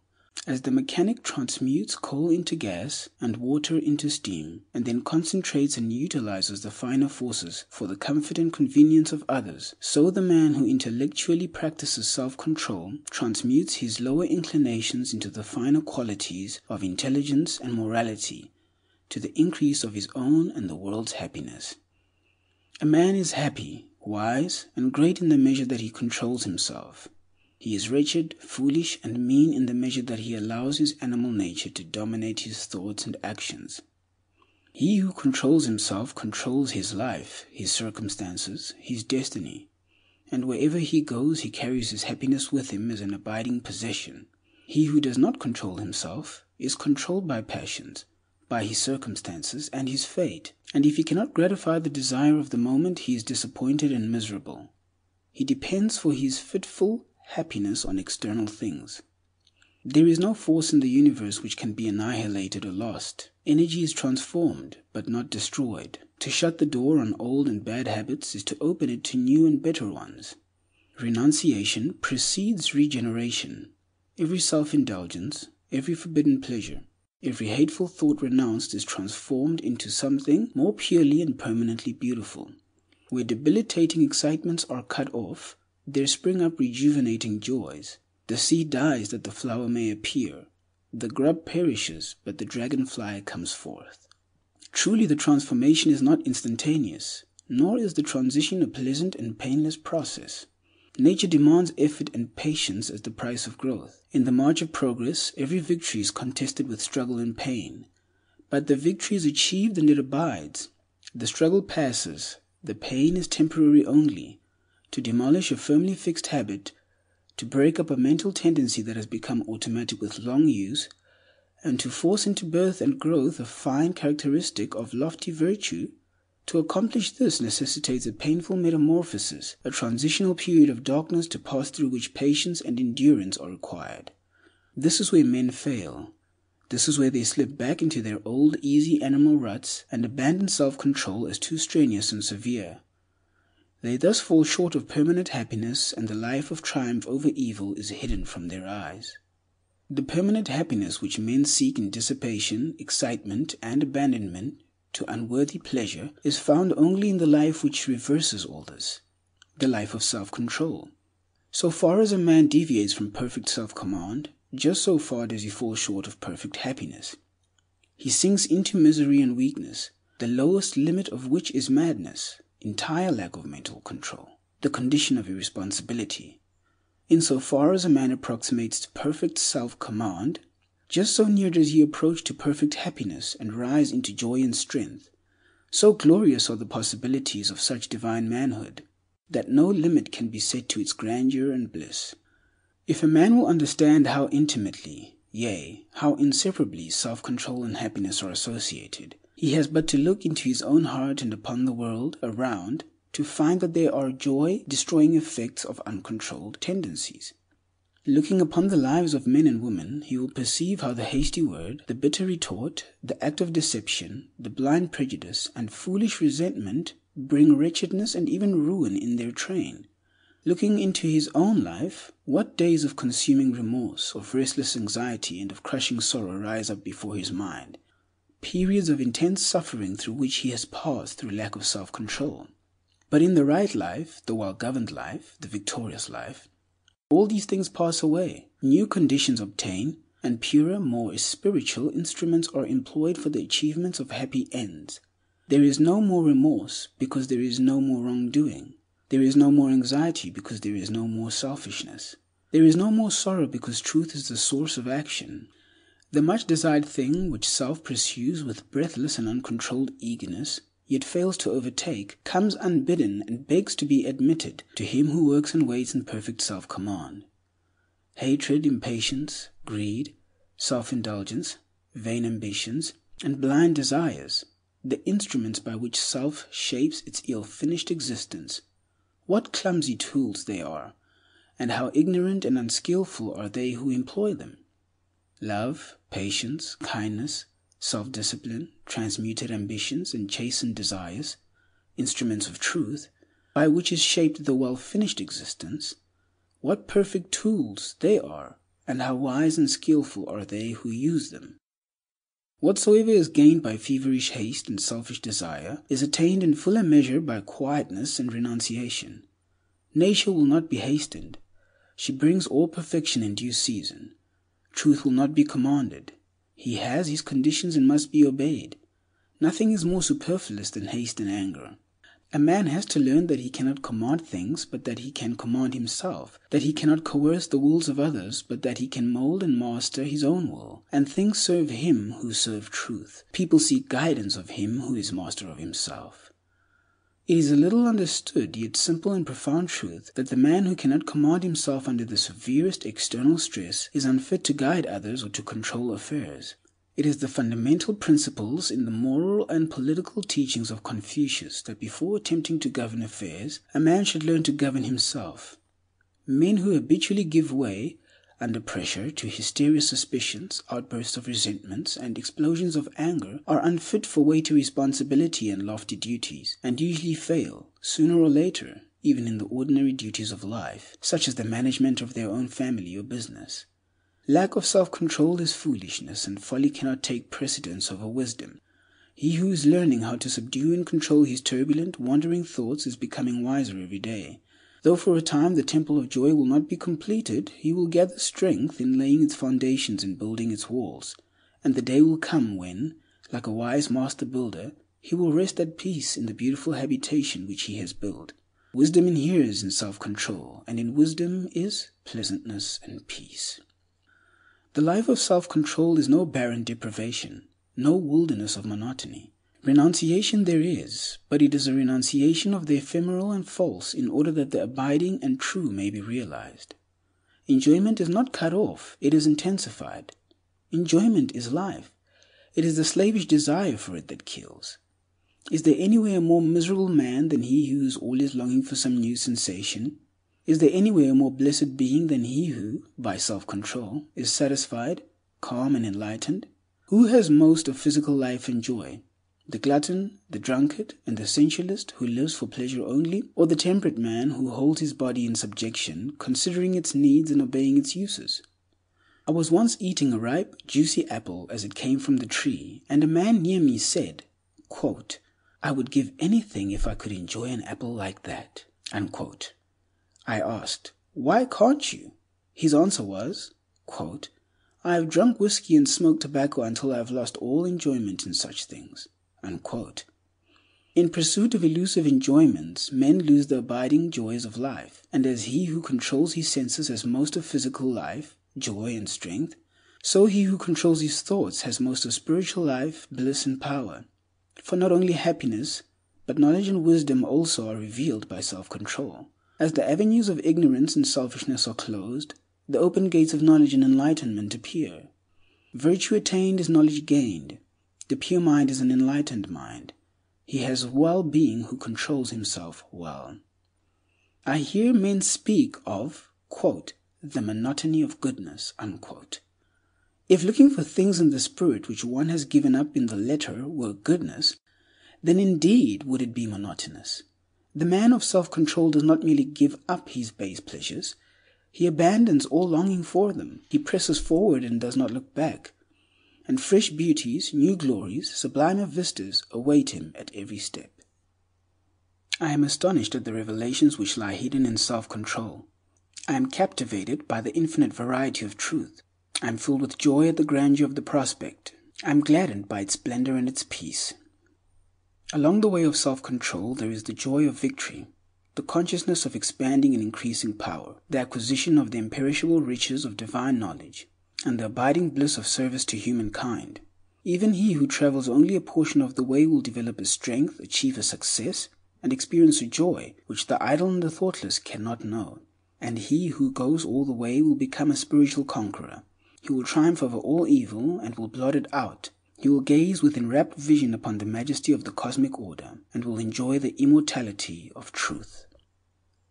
As the mechanic transmutes coal into gas and water into steam, and then concentrates and utilizes the finer forces for the comfort and convenience of others, so the man who intellectually practices self-control transmutes his lower inclinations into the finer qualities of intelligence and morality, to the increase of his own and the world's happiness. A man is happy, wise, and great in the measure that he controls himself. He is wretched, foolish, and mean in the measure that he allows his animal nature to dominate his thoughts and actions. He who controls himself controls his life, his circumstances, his destiny, and wherever he goes he carries his happiness with him as an abiding possession. He who does not control himself is controlled by passions, by his circumstances, and his fate, and if he cannot gratify the desire of the moment he is disappointed and miserable. He depends for his fitful happiness on external things. There is no force in the universe which can be annihilated or lost. Energy is transformed, but not destroyed. To shut the door on old and bad habits is to open it to new and better ones. Renunciation precedes regeneration. Every self-indulgence, every forbidden pleasure, every hateful thought renounced is transformed into something more purely and permanently beautiful. Where debilitating excitements are cut off, there spring up rejuvenating joys. The seed dies that the flower may appear. The grub perishes, but the dragonfly comes forth. Truly the transformation is not instantaneous, nor is the transition a pleasant and painless process. Nature demands effort and patience as the price of growth. In the march of progress, every victory is contested with struggle and pain. But the victory is achieved and it abides. The struggle passes. The pain is temporary only. To demolish a firmly fixed habit, to break up a mental tendency that has become automatic with long use, and to force into birth and growth a fine characteristic of lofty virtue, to accomplish this necessitates a painful metamorphosis, a transitional period of darkness to pass through which patience and endurance are required. This is where men fail. This is where they slip back into their old, easy animal ruts and abandon self-control as too strenuous and severe. They thus fall short of permanent happiness, and the life of triumph over evil is hidden from their eyes. The permanent happiness which men seek in dissipation, excitement, and abandonment to unworthy pleasure is found only in the life which reverses all this, the life of self-control. So far as a man deviates from perfect self-command, just so far does he fall short of perfect happiness. He sinks into misery and weakness, the lowest limit of which is madness, entire lack of mental control, the condition of irresponsibility. Insofar as a man approximates to perfect self-command, just so near does he approach to perfect happiness and rise into joy and strength. So glorious are the possibilities of such divine manhood that no limit can be set to its grandeur and bliss. If a man will understand how intimately, yea, how inseparably self-control and happiness are associated, he has but to look into his own heart and upon the world around to find that there are joy-destroying effects of uncontrolled tendencies. Looking upon the lives of men and women, he will perceive how the hasty word, the bitter retort, the act of deception, the blind prejudice, and foolish resentment bring wretchedness and even ruin in their train. Looking into his own life, what days of consuming remorse, of restless anxiety, and of crushing sorrow rise up before his mind, periods of intense suffering through which he has passed through lack of self-control. But in the right life, the well-governed life, the victorious life, all these things pass away, new conditions obtain, and purer, more spiritual instruments are employed for the achievements of happy ends. There is no more remorse because there is no more wrongdoing. There is no more anxiety because there is no more selfishness. There is no more sorrow because truth is the source of action. The much-desired thing which self pursues with breathless and uncontrolled eagerness, yet fails to overtake, comes unbidden and begs to be admitted to him who works and waits in perfect self-command. Hatred, impatience, greed, self-indulgence, vain ambitions, and blind desires, the instruments by which self shapes its ill-finished existence, what clumsy tools they are, and how ignorant and unskillful are they who employ them! Love, patience, kindness, self-discipline, transmuted ambitions and chastened desires, instruments of truth, by which is shaped the well-finished existence, what perfect tools they are, and how wise and skillful are they who use them! Whatsoever is gained by feverish haste and selfish desire is attained in fuller measure by quietness and renunciation. Nature will not be hastened. She brings all perfection in due season. Truth will not be commanded. He has his conditions and must be obeyed. Nothing is more superfluous than haste and anger. A man has to learn that he cannot command things, but that he can command himself, that he cannot coerce the wills of others, but that he can mould and master his own will, and things serve him who serve truth. People seek guidance of him who is master of himself. It is a little understood, yet simple and profound truth, that the man who cannot command himself under the severest external stress is unfit to guide others or to control affairs. It is the fundamental principles in the moral and political teachings of Confucius that before attempting to govern affairs, a man should learn to govern himself. Men who habitually give way, under pressure, to hysterious suspicions, outbursts of resentments, and explosions of anger, are unfit for weighty responsibility and lofty duties, and usually fail, sooner or later, even in the ordinary duties of life, such as the management of their own family or business. Lack of self-control is foolishness, and folly cannot take precedence over wisdom. He who is learning how to subdue and control his turbulent, wandering thoughts is becoming wiser every day. Though for a time the temple of joy will not be completed, he will gather strength in laying its foundations and building its walls, and the day will come when, like a wise master-builder, he will rest at peace in the beautiful habitation which he has built. Wisdom inheres in self-control, and in wisdom is pleasantness and peace. The life of self-control is no barren deprivation, no wilderness of monotony. Renunciation there is, but it is a renunciation of the ephemeral and false in order that the abiding and true may be realized. Enjoyment is not cut off, it is intensified. Enjoyment is life. It is the slavish desire for it that kills. Is there anywhere a more miserable man than he who is always longing for some new sensation? Is there anywhere a more blessed being than he who, by self-control, is satisfied, calm, and enlightened? Who has most of physical life and joy? The glutton, the drunkard, and the sensualist who lives for pleasure only, or the temperate man who holds his body in subjection, considering its needs and obeying its uses? I was once eating a ripe, juicy apple as it came from the tree, and a man near me said, quote, "I would give anything if I could enjoy an apple like that," unquote. I asked, "Why can't you?" His answer was, quote, "I have drunk whiskey and smoked tobacco until I have lost all enjoyment in such things," unquote. In pursuit of elusive enjoyments, men lose the abiding joys of life, and as he who controls his senses has most of physical life, joy and strength, so he who controls his thoughts has most of spiritual life, bliss and power. For not only happiness, but knowledge and wisdom also are revealed by self-control. As the avenues of ignorance and selfishness are closed, the open gates of knowledge and enlightenment appear. Virtue attained is knowledge gained. The pure mind is an enlightened mind. He has well-being who controls himself well. I hear men speak of, quote, the monotony of goodness, unquote. If looking for things in the spirit which one has given up in the letter were goodness, then indeed would it be monotonous. The man of self-control does not merely give up his base pleasures. He abandons all longing for them. He presses forward and does not look back. And fresh beauties, new glories, sublimer vistas await him at every step. I am astonished at the revelations which lie hidden in self-control. I am captivated by the infinite variety of truth. I am filled with joy at the grandeur of the prospect. I am gladdened by its splendor and its peace. Along the way of self-control, there is the joy of victory, the consciousness of expanding and increasing power, the acquisition of the imperishable riches of divine knowledge, and the abiding bliss of service to humankind. Even he who travels only a portion of the way will develop a strength, achieve a success, and experience a joy which the idle and the thoughtless cannot know. And he who goes all the way will become a spiritual conqueror. He will triumph over all evil and will blot it out. He will gaze with enrapt vision upon the majesty of the cosmic order and will enjoy the immortality of truth.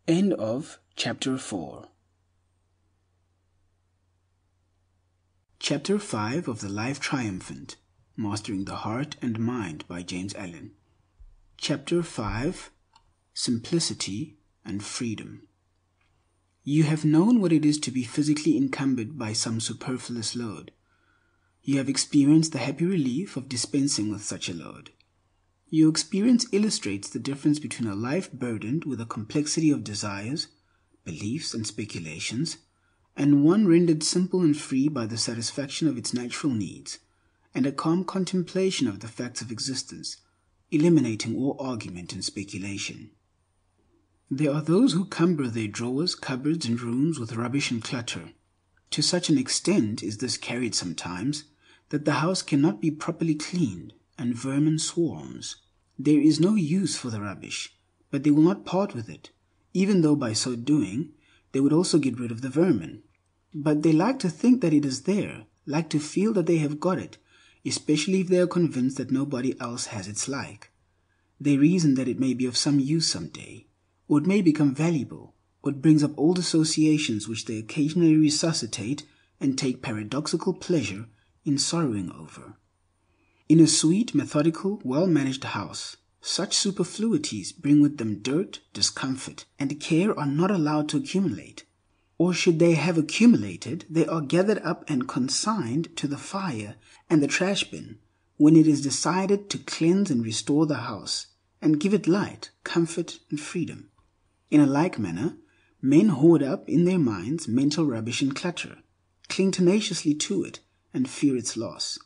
End of Chapter four. Chapter five of The Life Triumphant, Mastering the Heart and Mind by James Allen. Chapter five, Simplicity and Freedom. You have known what it is to be physically encumbered by some superfluous load. You have experienced the happy relief of dispensing with such a load. Your experience illustrates the difference between a life burdened with a complexity of desires, beliefs, and speculations, and one rendered simple and free by the satisfaction of its natural needs, and a calm contemplation of the facts of existence, eliminating all argument and speculation. There are those who cumber their drawers, cupboards, and rooms with rubbish and clutter. To such an extent is this carried sometimes, that the house cannot be properly cleaned, and vermin swarms. There is no use for the rubbish, but they will not part with it, even though by so doing they would also get rid of the vermin. But they like to think that it is there, like to feel that they have got it, especially if they are convinced that nobody else has its like. They reason that it may be of some use some day, or it may become valuable, or it brings up old associations which they occasionally resuscitate and take paradoxical pleasure in sorrowing over. In a sweet, methodical, well-managed house, such superfluities bring with them dirt, discomfort, and care are not allowed to accumulate, or should they have accumulated, they are gathered up and consigned to the fire and the trash bin, when it is decided to cleanse and restore the house, and give it light, comfort, and freedom. In a like manner, men hoard up in their minds mental rubbish and clutter, cling tenaciously to it, and fear its loss.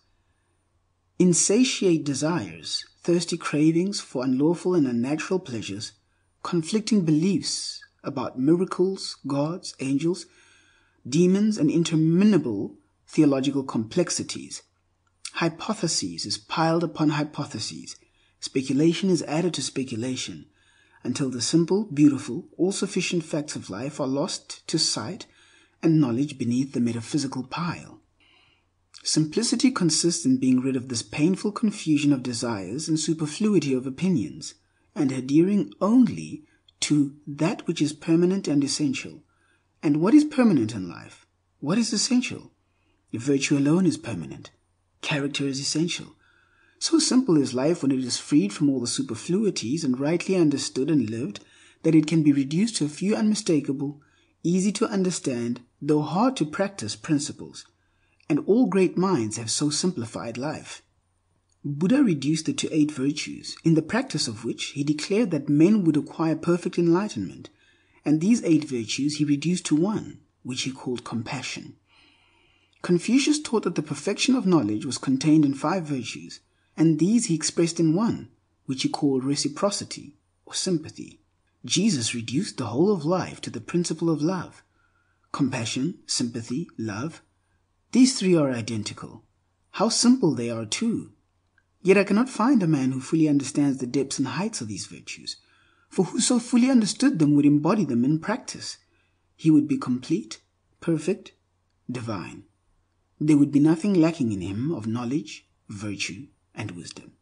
Insatiate desires, thirsty cravings for unlawful and unnatural pleasures, conflicting beliefs about miracles, gods, angels, demons, and interminable theological complexities. Hypotheses is piled upon hypotheses, speculation is added to speculation, until the simple, beautiful, all-sufficient facts of life are lost to sight and knowledge beneath the metaphysical pile. Simplicity consists in being rid of this painful confusion of desires and superfluity of opinions, and adhering only to that which is permanent and essential. And what is permanent in life? What is essential? Virtue alone is permanent. Character is essential. So simple is life when it is freed from all the superfluities and rightly understood and lived that it can be reduced to a few unmistakable, easy to understand, though hard to practice principles. And all great minds have so simplified life. Buddha reduced it to eight virtues, in the practice of which he declared that men would acquire perfect enlightenment, and these eight virtues he reduced to one, which he called compassion. Confucius taught that the perfection of knowledge was contained in five virtues, and these he expressed in one, which he called reciprocity, or sympathy. Jesus reduced the whole of life to the principle of love. Compassion, sympathy, love. These three are identical. How simple they are too! Yet I cannot find a man who fully understands the depths and heights of these virtues, for who so fully understood them would embody them in practice. He would be complete, perfect, divine. There would be nothing lacking in him of knowledge, virtue, and wisdom.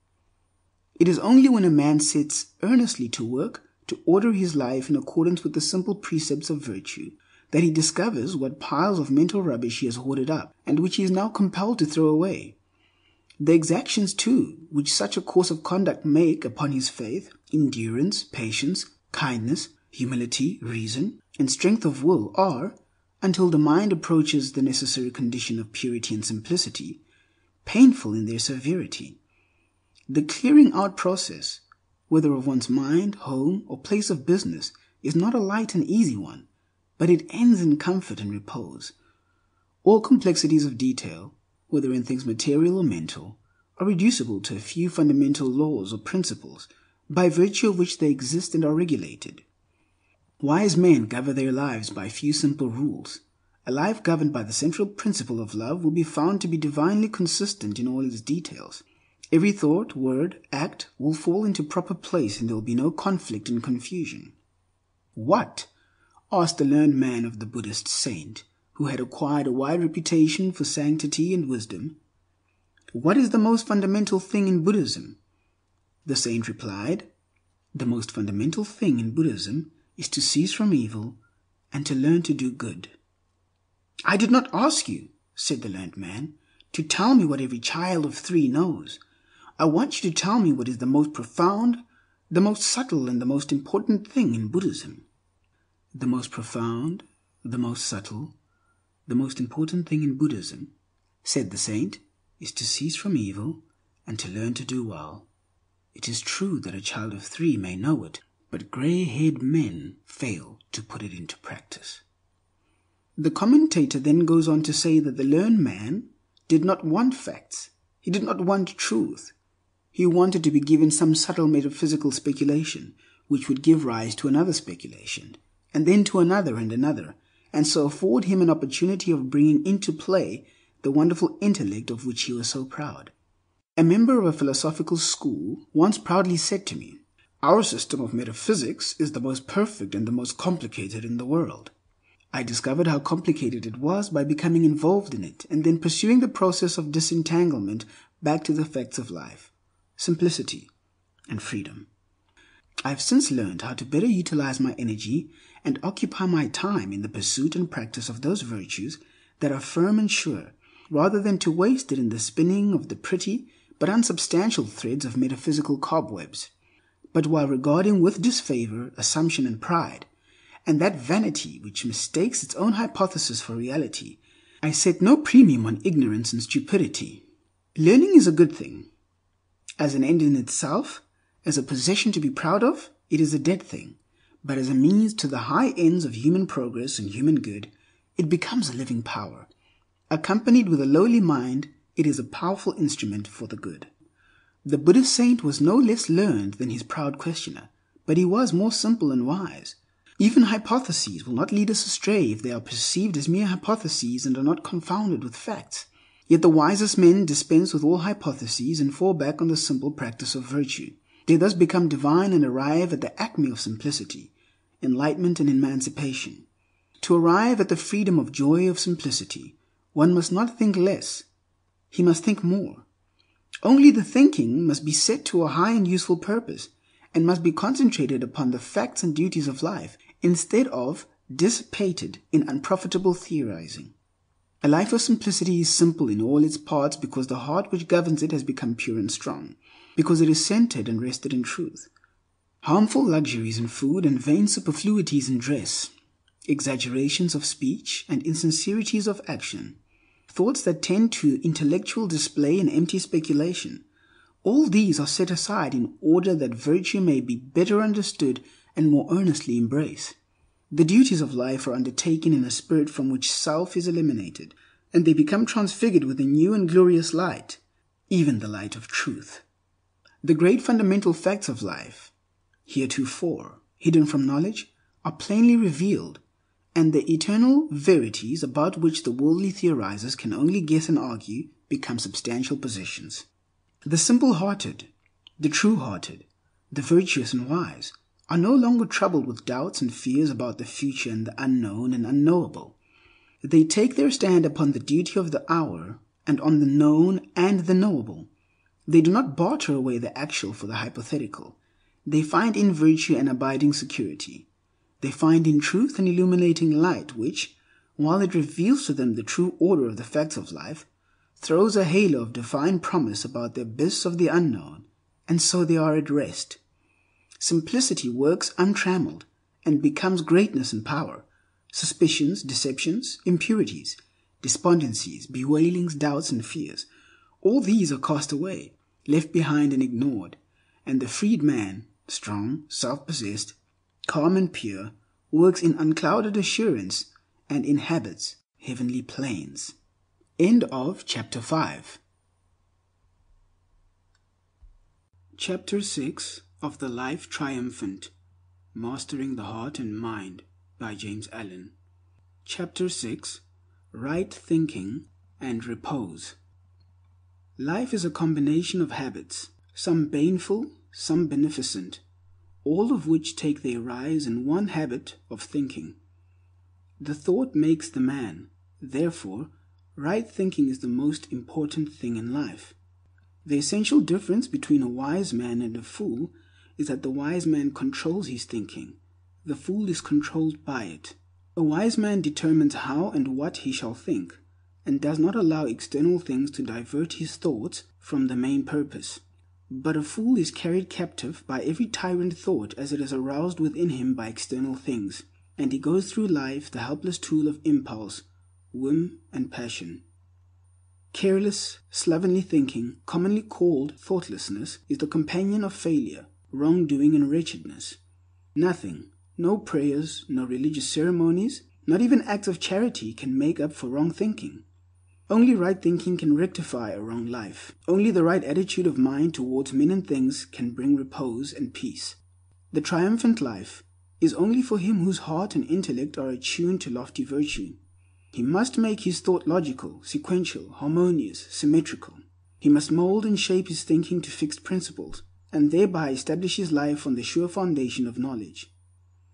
It is only when a man sets earnestly to work to order his life in accordance with the simple precepts of virtue that he discovers what piles of mental rubbish he has hoarded up, and which he is now compelled to throw away. The exactions, too, which such a course of conduct make upon his faith, endurance, patience, kindness, humility, reason, and strength of will are, until the mind approaches the necessary condition of purity and simplicity, painful in their severity. The clearing out process, whether of one's mind, home, or place of business, is not a light and easy one, but it ends in comfort and repose. All complexities of detail, whether in things material or mental, are reducible to a few fundamental laws or principles, by virtue of which they exist and are regulated. Wise men govern their lives by a few simple rules. A life governed by the central principle of love will be found to be divinely consistent in all its details. Every thought, word, act will fall into proper place, and there will be no conflict and confusion. "What?" asked the learned man of the Buddhist saint, who had acquired a wide reputation for sanctity and wisdom. "What is the most fundamental thing in Buddhism?" The saint replied, "The most fundamental thing in Buddhism is to cease from evil and to learn to do good." "I did not ask you," said the learned man, "to tell me what every child of three knows. I want you to tell me what is the most profound, the most subtle, and the most important thing in Buddhism." "The most profound, the most subtle, the most important thing in Buddhism," said the saint, "is to cease from evil and to learn to do well. It is true that a child of three may know it, but grey-haired men fail to put it into practice." The commentator then goes on to say that the learned man did not want facts. He did not want truth. He wanted to be given some subtle metaphysical speculation, which would give rise to another speculation, and then to another and another, and so afford him an opportunity of bringing into play the wonderful intellect of which he was so proud. A member of a philosophical school once proudly said to me, "Our system of metaphysics is the most perfect and the most complicated in the world." I discovered how complicated it was by becoming involved in it, and then pursuing the process of disentanglement back to the facts of life, simplicity, and freedom. I have since learned how to better utilize my energy and occupy my time in the pursuit and practice of those virtues that are firm and sure, rather than to waste it in the spinning of the pretty but unsubstantial threads of metaphysical cobwebs, but while regarding with disfavor assumption and pride, and that vanity which mistakes its own hypothesis for reality. I set no premium on ignorance and stupidity. Learning is a good thing. As an end in itself, as a possession to be proud of, it is a dead thing, but as a means to the high ends of human progress and human good, it becomes a living power. Accompanied with a lowly mind, it is a powerful instrument for the good. The Buddhist saint was no less learned than his proud questioner, but he was more simple and wise. Even hypotheses will not lead us astray if they are perceived as mere hypotheses and are not confounded with facts. Yet the wisest men dispense with all hypotheses and fall back on the simple practice of virtue. They thus become divine and arrive at the acme of simplicity, enlightenment and emancipation. To arrive at the freedom of joy of simplicity, one must not think less. He must think more. Only the thinking must be set to a high and useful purpose, and must be concentrated upon the facts and duties of life, instead of dissipated in unprofitable theorizing. A life of simplicity is simple in all its parts because the heart which governs it has become pure and strong, because it is centered and rested in truth. Harmful luxuries in food and vain superfluities in dress, exaggerations of speech and insincerities of action, thoughts that tend to intellectual display and empty speculation, all these are set aside in order that virtue may be better understood and more earnestly embraced. The duties of life are undertaken in a spirit from which self is eliminated, and they become transfigured with a new and glorious light, even the light of truth. The great fundamental facts of life, heretofore hidden from knowledge, are plainly revealed, and the eternal verities about which the worldly theorizers can only guess and argue become substantial possessions. The simple-hearted, the true-hearted, the virtuous and wise are no longer troubled with doubts and fears about the future and the unknown and unknowable. They take their stand upon the duty of the hour and on the known and the knowable. They do not barter away the actual for the hypothetical. They find in virtue an abiding security. They find in truth an illuminating light which, while it reveals to them the true order of the facts of life, throws a halo of divine promise about the abyss of the unknown, and so they are at rest. Simplicity works untrammeled and becomes greatness and power. Suspicions, deceptions, impurities, despondencies, bewailings, doubts, and fears, all these are cast away, left behind and ignored, and the freed man, strong, self-possessed, calm and pure, works in unclouded assurance and inhabits heavenly plains. End of chapter five. Chapter six of The Life Triumphant, Mastering the Heart and Mind, by James Allen. Chapter six, Right Thinking and Repose. Life is a combination of habits, some baneful, some beneficent, all of which take their rise in one habit of thinking. The thought makes the man. Therefore, right thinking is the most important thing in life. The essential difference between a wise man and a fool is that the wise man controls his thinking. The fool is controlled by it. A wise man determines how and what he shall think, and does not allow external things to divert his thoughts from the main purpose. But a fool is carried captive by every tyrant thought as it is aroused within him by external things, and he goes through life the helpless tool of impulse, whim, and passion. Careless, slovenly thinking, commonly called thoughtlessness, is the companion of failure, wrongdoing, and wretchedness. Nothing, no prayers, no religious ceremonies, not even acts of charity can make up for wrong thinking. Only right thinking can rectify a wrong life. Only the right attitude of mind towards men and things can bring repose and peace. The triumphant life is only for him whose heart and intellect are attuned to lofty virtue. He must make his thought logical, sequential, harmonious, symmetrical. He must mold and shape his thinking to fixed principles, and thereby establish his life on the sure foundation of knowledge.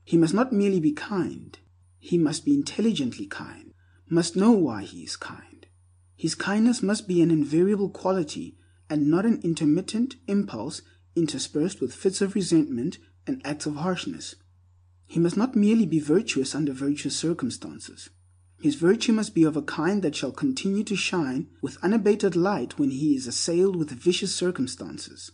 He must not merely be kind. He must be intelligently kind, must know why he is kind. His kindness must be an invariable quality and not an intermittent impulse interspersed with fits of resentment and acts of harshness. He must not merely be virtuous under virtuous circumstances. His virtue must be of a kind that shall continue to shine with unabated light when he is assailed with vicious circumstances.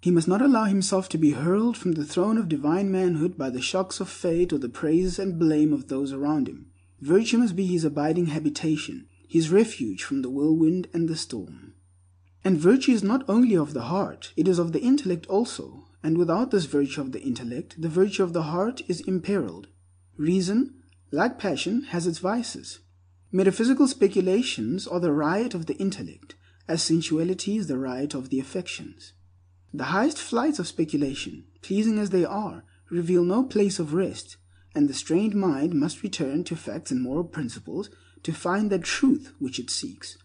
He must not allow himself to be hurled from the throne of divine manhood by the shocks of fate or the praise and blame of those around him. Virtue must be his abiding habitation, his refuge from the whirlwind and the storm. And virtue is not only of the heart, it is of the intellect also. And without this virtue of the intellect, the virtue of the heart is imperiled. Reason, like passion, has its vices. Metaphysical speculations are the riot of the intellect, as sensuality is the riot of the affections. The highest flights of speculation, pleasing as they are, reveal no place of rest, and the strained mind must return to facts and moral principles to find that truth which it seeks.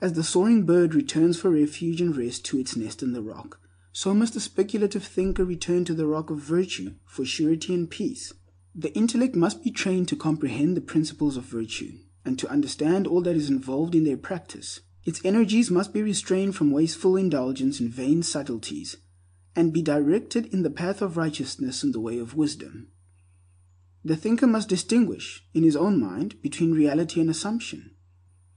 As the soaring bird returns for refuge and rest to its nest in the rock, so must the speculative thinker return to the rock of virtue for surety and peace. The intellect must be trained to comprehend the principles of virtue, and to understand all that is involved in their practice. Its energies must be restrained from wasteful indulgence and vain subtleties, and be directed in the path of righteousness and the way of wisdom. The thinker must distinguish, in his own mind, between reality and assumption.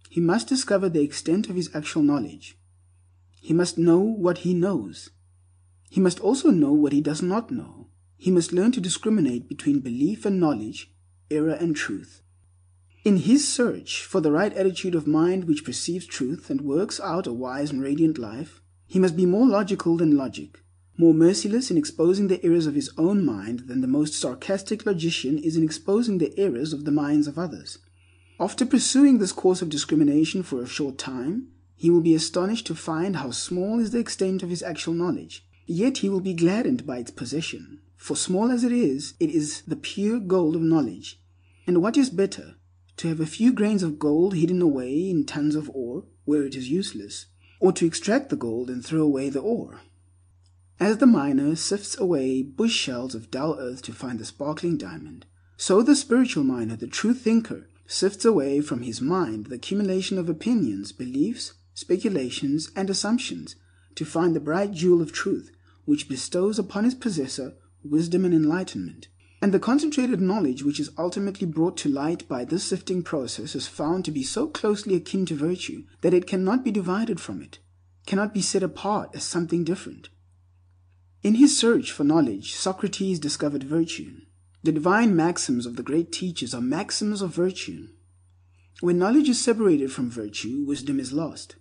He must discover the extent of his actual knowledge. He must know what he knows. He must also know what he does not know. He must learn to discriminate between belief and knowledge, error and truth. In his search for the right attitude of mind which perceives truth and works out a wise and radiant life, he must be more logical than logic, more merciless in exposing the errors of his own mind than the most sarcastic logician is in exposing the errors of the minds of others. After pursuing this course of discrimination for a short time, he will be astonished to find how small is the extent of his actual knowledge. Yet he will be gladdened by its possession, for small as it is, it is the pure gold of knowledge. And what is better, to have a few grains of gold hidden away in tons of ore, where it is useless, or to extract the gold and throw away the ore? As the miner sifts away bush shells of dull earth to find the sparkling diamond, so the spiritual miner, the true thinker, sifts away from his mind the accumulation of opinions, beliefs, speculations, and assumptions, to find the bright jewel of truth, which bestows upon its possessor wisdom and enlightenment. And the concentrated knowledge which is ultimately brought to light by this sifting process is found to be so closely akin to virtue that it cannot be divided from it, cannot be set apart as something different. In his search for knowledge, Socrates discovered virtue. The divine maxims of the great teachers are maxims of virtue. When knowledge is separated from virtue, wisdom is lost.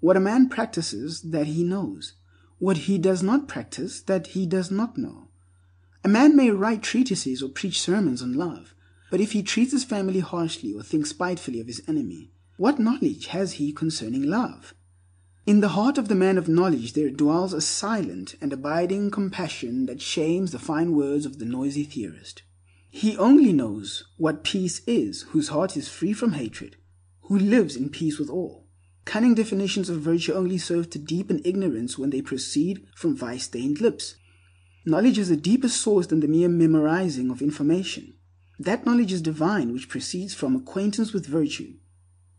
What a man practices, that he knows. What he does not practice, that he does not know. A man may write treatises or preach sermons on love, but if he treats his family harshly or thinks spitefully of his enemy, what knowledge has he concerning love? In the heart of the man of knowledge there dwells a silent and abiding compassion that shames the fine words of the noisy theorist. He only knows what peace is, whose heart is free from hatred, who lives in peace with all. Cunning definitions of virtue only serve to deepen ignorance when they proceed from vice-stained lips. Knowledge is a deeper source than the mere memorizing of information. That knowledge is divine which proceeds from acquaintance with virtue.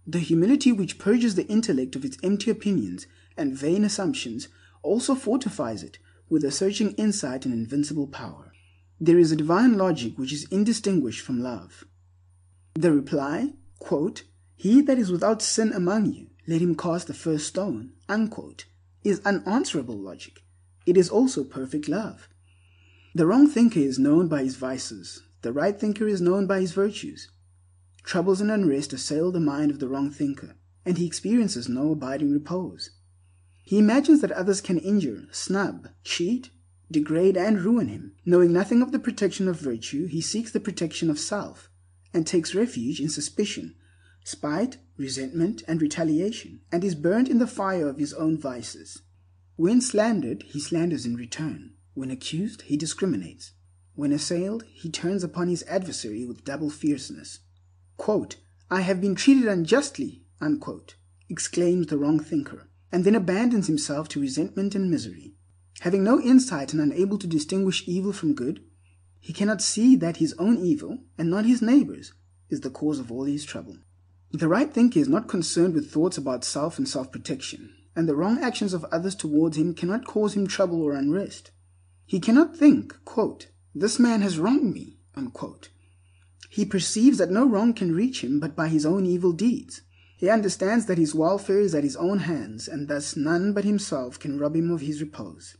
The humility which purges the intellect of its empty opinions and vain assumptions also fortifies it with a searching insight and invincible power. There is a divine logic which is indistinguished from love. The reply, quote, "He that is without sin among you, let him cast the first stone," unquote, is unanswerable logic. It is also perfect love. The wrong thinker is known by his vices. The right thinker is known by his virtues. Troubles and unrest assail the mind of the wrong thinker, and he experiences no abiding repose. He imagines that others can injure, snub, cheat, degrade, and ruin him. Knowing nothing of the protection of virtue, he seeks the protection of self, and takes refuge in suspicion, spite, resentment, and retaliation, and is burnt in the fire of his own vices. When slandered, he slanders in return. When accused, he discriminates. When assailed, he turns upon his adversary with double fierceness. Quote, "I have been treated unjustly," unquote, exclaims the wrong thinker, and then abandons himself to resentment and misery. Having no insight and unable to distinguish evil from good, he cannot see that his own evil, and not his neighbor's, is the cause of all his trouble. The right thinker is not concerned with thoughts about self and self-protection, and the wrong actions of others towards him cannot cause him trouble or unrest. He cannot think, quote, "This man has wronged me," unquote. He perceives that no wrong can reach him but by his own evil deeds. He understands that his welfare is at his own hands, and thus none but himself can rob him of his repose.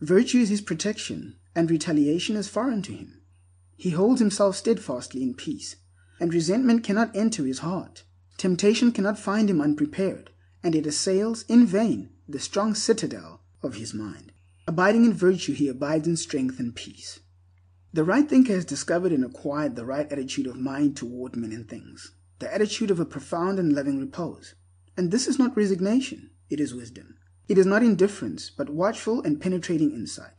Virtue is his protection, and retaliation is foreign to him. He holds himself steadfastly in peace, and resentment cannot enter his heart. Temptation cannot find him unprepared, and it assails in vain the strong citadel of his mind. Abiding in virtue, he abides in strength and peace. The right thinker has discovered and acquired the right attitude of mind toward men and things, the attitude of a profound and loving repose. And this is not resignation, it is wisdom. It is not indifference, but watchful and penetrating insight.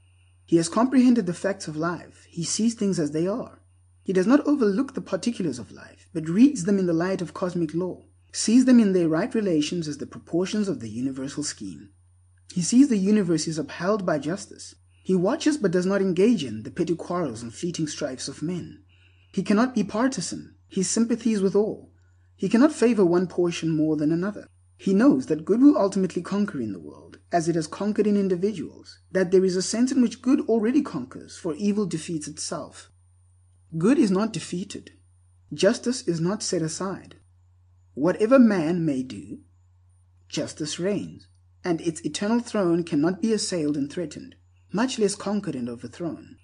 He has comprehended the facts of life. He sees things as they are. He does not overlook the particulars of life, but reads them in the light of cosmic law, sees them in their right relations as the proportions of the universal scheme. He sees the universe is upheld by justice. He watches but does not engage in the petty quarrels and fleeting strifes of men. He cannot be partisan. His sympathy is with all. He cannot favor one portion more than another. He knows that good will ultimately conquer in the world, as it has conquered in individuals, that there is a sense in which good already conquers, for evil defeats itself. Good is not defeated. Justice is not set aside. Whatever man may do, justice reigns, and its eternal throne cannot be assailed and threatened, much less conquered and overthrown.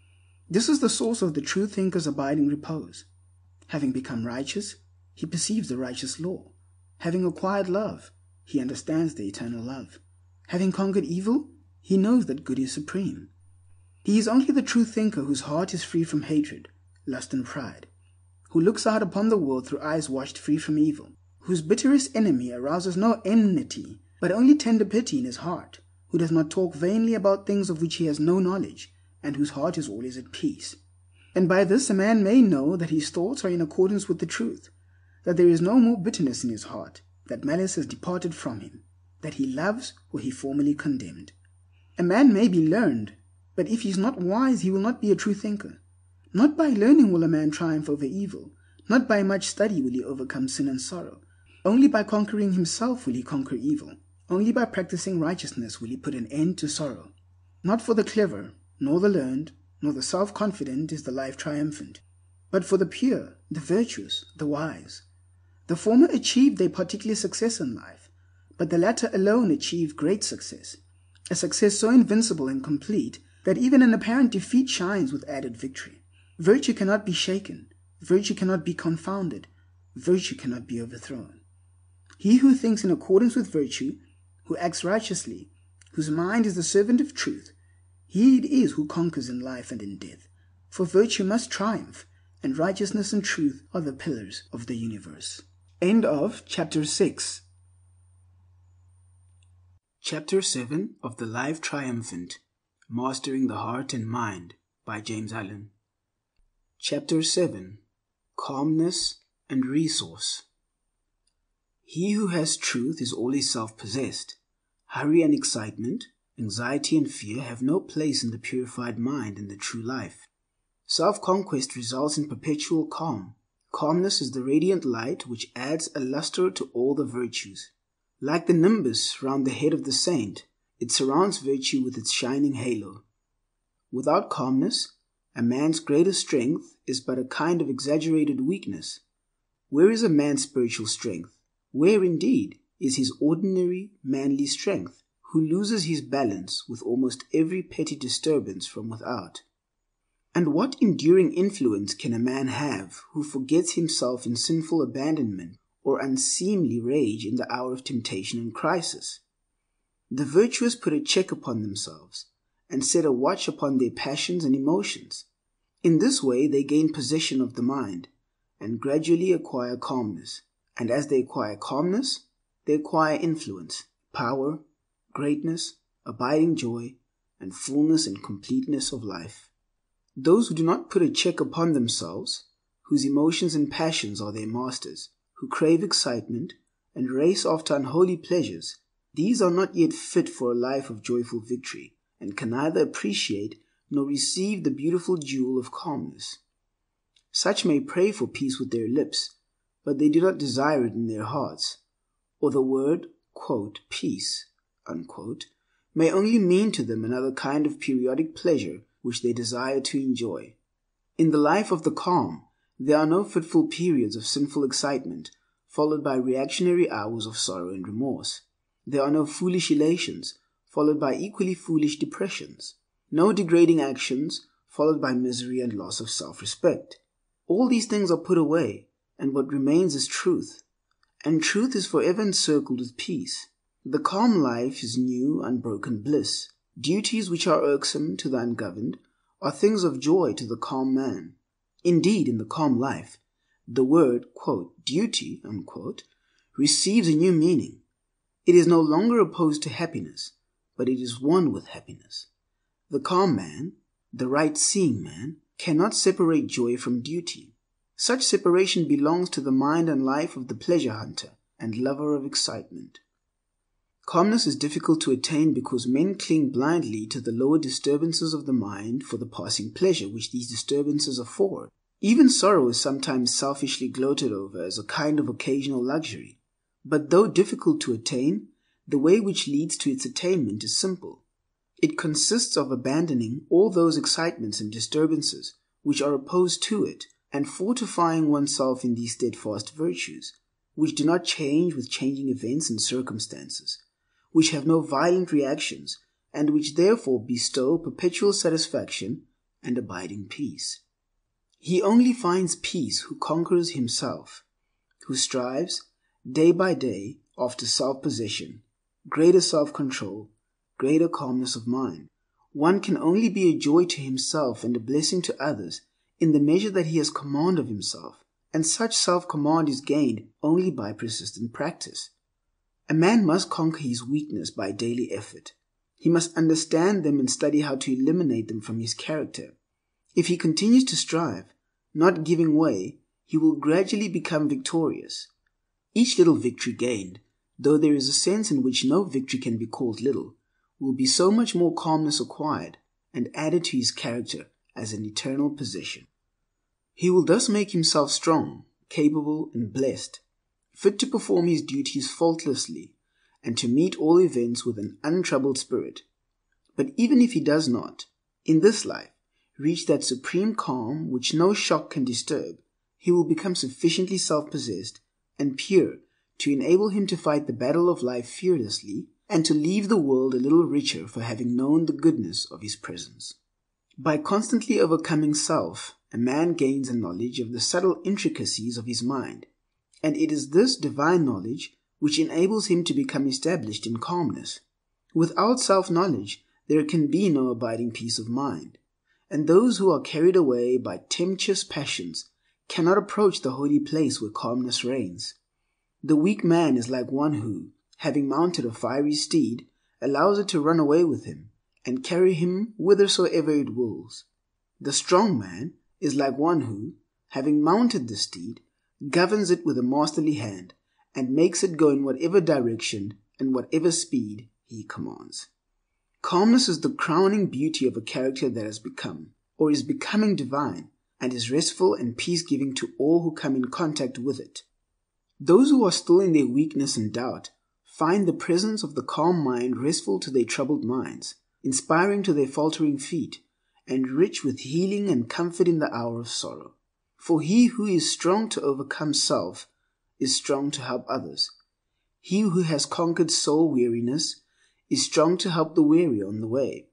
This is the source of the true thinker's abiding repose. Having become righteous, he perceives the righteous law. Having acquired love, he understands the eternal love. Having conquered evil, he knows that good is supreme. He is only the true thinker whose heart is free from hatred, lust and pride, who looks out upon the world through eyes washed free from evil, whose bitterest enemy arouses no enmity, but only tender pity in his heart, who does not talk vainly about things of which he has no knowledge, and whose heart is always at peace. And by this a man may know that his thoughts are in accordance with the truth, that there is no more bitterness in his heart, that malice has departed from him, that he loves who he formerly condemned. A man may be learned, but if he is not wise, he will not be a true thinker. Not by learning will a man triumph over evil, Not by much study will he overcome sin and sorrow. Only by conquering himself will he conquer evil. Only by practicing righteousness will he put an end to sorrow. Not for the clever, nor the learned, nor the self-confident is the life triumphant, but for the pure, the virtuous, the wise. The former achieved their particular success in life, but the latter alone achieved great success, a success so invincible and complete that even an apparent defeat shines with added victory. Virtue cannot be shaken. Virtue cannot be confounded. Virtue cannot be overthrown. He who thinks in accordance with virtue, who acts righteously, whose mind is the servant of truth, he it is who conquers in life and in death. For virtue must triumph, and righteousness and truth are the pillars of the universe. End of chapter six. Chapter seven of The Life Triumphant, Mastering the Heart and Mind by James Allen. Chapter seven. Calmness and Resource. He who has truth is always self-possessed. Hurry and excitement, anxiety and fear have no place in the purified mind and the true life. Self-conquest results in perpetual calm. Calmness is the radiant light which adds a lustre to all the virtues. Like the nimbus round the head of the saint, it surrounds virtue with its shining halo. Without calmness, a man's greatest strength is but a kind of exaggerated weakness. Where is a man's spiritual strength? Where, indeed, is his ordinary manly strength, who loses his balance with almost every petty disturbance from without? And what enduring influence can a man have who forgets himself in sinful abandonment or unseemly rage in the hour of temptation and crisis? The virtuous put a check upon themselves and set a watch upon their passions and emotions. In this way they gain possession of the mind and gradually acquire calmness. And as they acquire calmness, they acquire influence, power, greatness, abiding joy, and fullness and completeness of life. Those who do not put a check upon themselves, whose emotions and passions are their masters, who crave excitement and race after unholy pleasures, these are not yet fit for a life of joyful victory, and can neither appreciate nor receive the beautiful jewel of calmness. Such may pray for peace with their lips, but they do not desire it in their hearts, or the word, quote, peace, unquote, may only mean to them another kind of periodic pleasure which they desire to enjoy. In the life of the calm, there are no fitful periods of sinful excitement, followed by reactionary hours of sorrow and remorse. There are no foolish elations, followed by equally foolish depressions. No degrading actions, followed by misery and loss of self-respect. All these things are put away, and what remains is truth. And truth is forever encircled with peace. The calm life is new, unbroken bliss. Duties which are irksome to the ungoverned are things of joy to the calm man. Indeed, in the calm life, the word, quote, duty, unquote, receives a new meaning. It is no longer opposed to happiness, but it is one with happiness. The calm man, the right-seeing man, cannot separate joy from duty. Such separation belongs to the mind and life of the pleasure hunter and lover of excitement. Calmness is difficult to attain because men cling blindly to the lower disturbances of the mind for the passing pleasure which these disturbances afford. Even sorrow is sometimes selfishly gloated over as a kind of occasional luxury. But though difficult to attain, the way which leads to its attainment is simple. It consists of abandoning all those excitements and disturbances which are opposed to it, and fortifying oneself in these steadfast virtues, which do not change with changing events and circumstances, which have no violent reactions, and which therefore bestow perpetual satisfaction and abiding peace. He only finds peace who conquers himself, who strives, day by day, after self-possession, greater self-control, greater calmness of mind. One can only be a joy to himself and a blessing to others in the measure that he has command of himself, and such self-command is gained only by persistent practice. A man must conquer his weakness by daily effort. He must understand them and study how to eliminate them from his character. If he continues to strive, not giving way, he will gradually become victorious. Each little victory gained, though there is a sense in which no victory can be called little, will be so much more calmness acquired and added to his character as an eternal possession. He will thus make himself strong, capable, and blessed, fit to perform his duties faultlessly, and to meet all events with an untroubled spirit. But even if he does not, in this life, reach that supreme calm which no shock can disturb, he will become sufficiently self-possessed and pure to enable him to fight the battle of life fearlessly, and to leave the world a little richer for having known the goodness of his presence. By constantly overcoming self, a man gains a knowledge of the subtle intricacies of his mind, and it is this divine knowledge which enables him to become established in calmness. Without self-knowledge, there can be no abiding peace of mind, and those who are carried away by tempestuous passions cannot approach the holy place where calmness reigns. The weak man is like one who, having mounted a fiery steed, allows it to run away with him, and carry him whithersoever it wills. The strong man is like one who, having mounted the steed, governs it with a masterly hand, and makes it go in whatever direction and whatever speed he commands. Calmness is the crowning beauty of a character that has become, or is becoming divine, and is restful and peace-giving to all who come in contact with it. Those who are still in their weakness and doubt find the presence of the calm mind restful to their troubled minds, inspiring to their faltering feet, and rich with healing and comfort in the hour of sorrow. For he who is strong to overcome self is strong to help others. He who has conquered soul weariness is strong to help the weary on the way.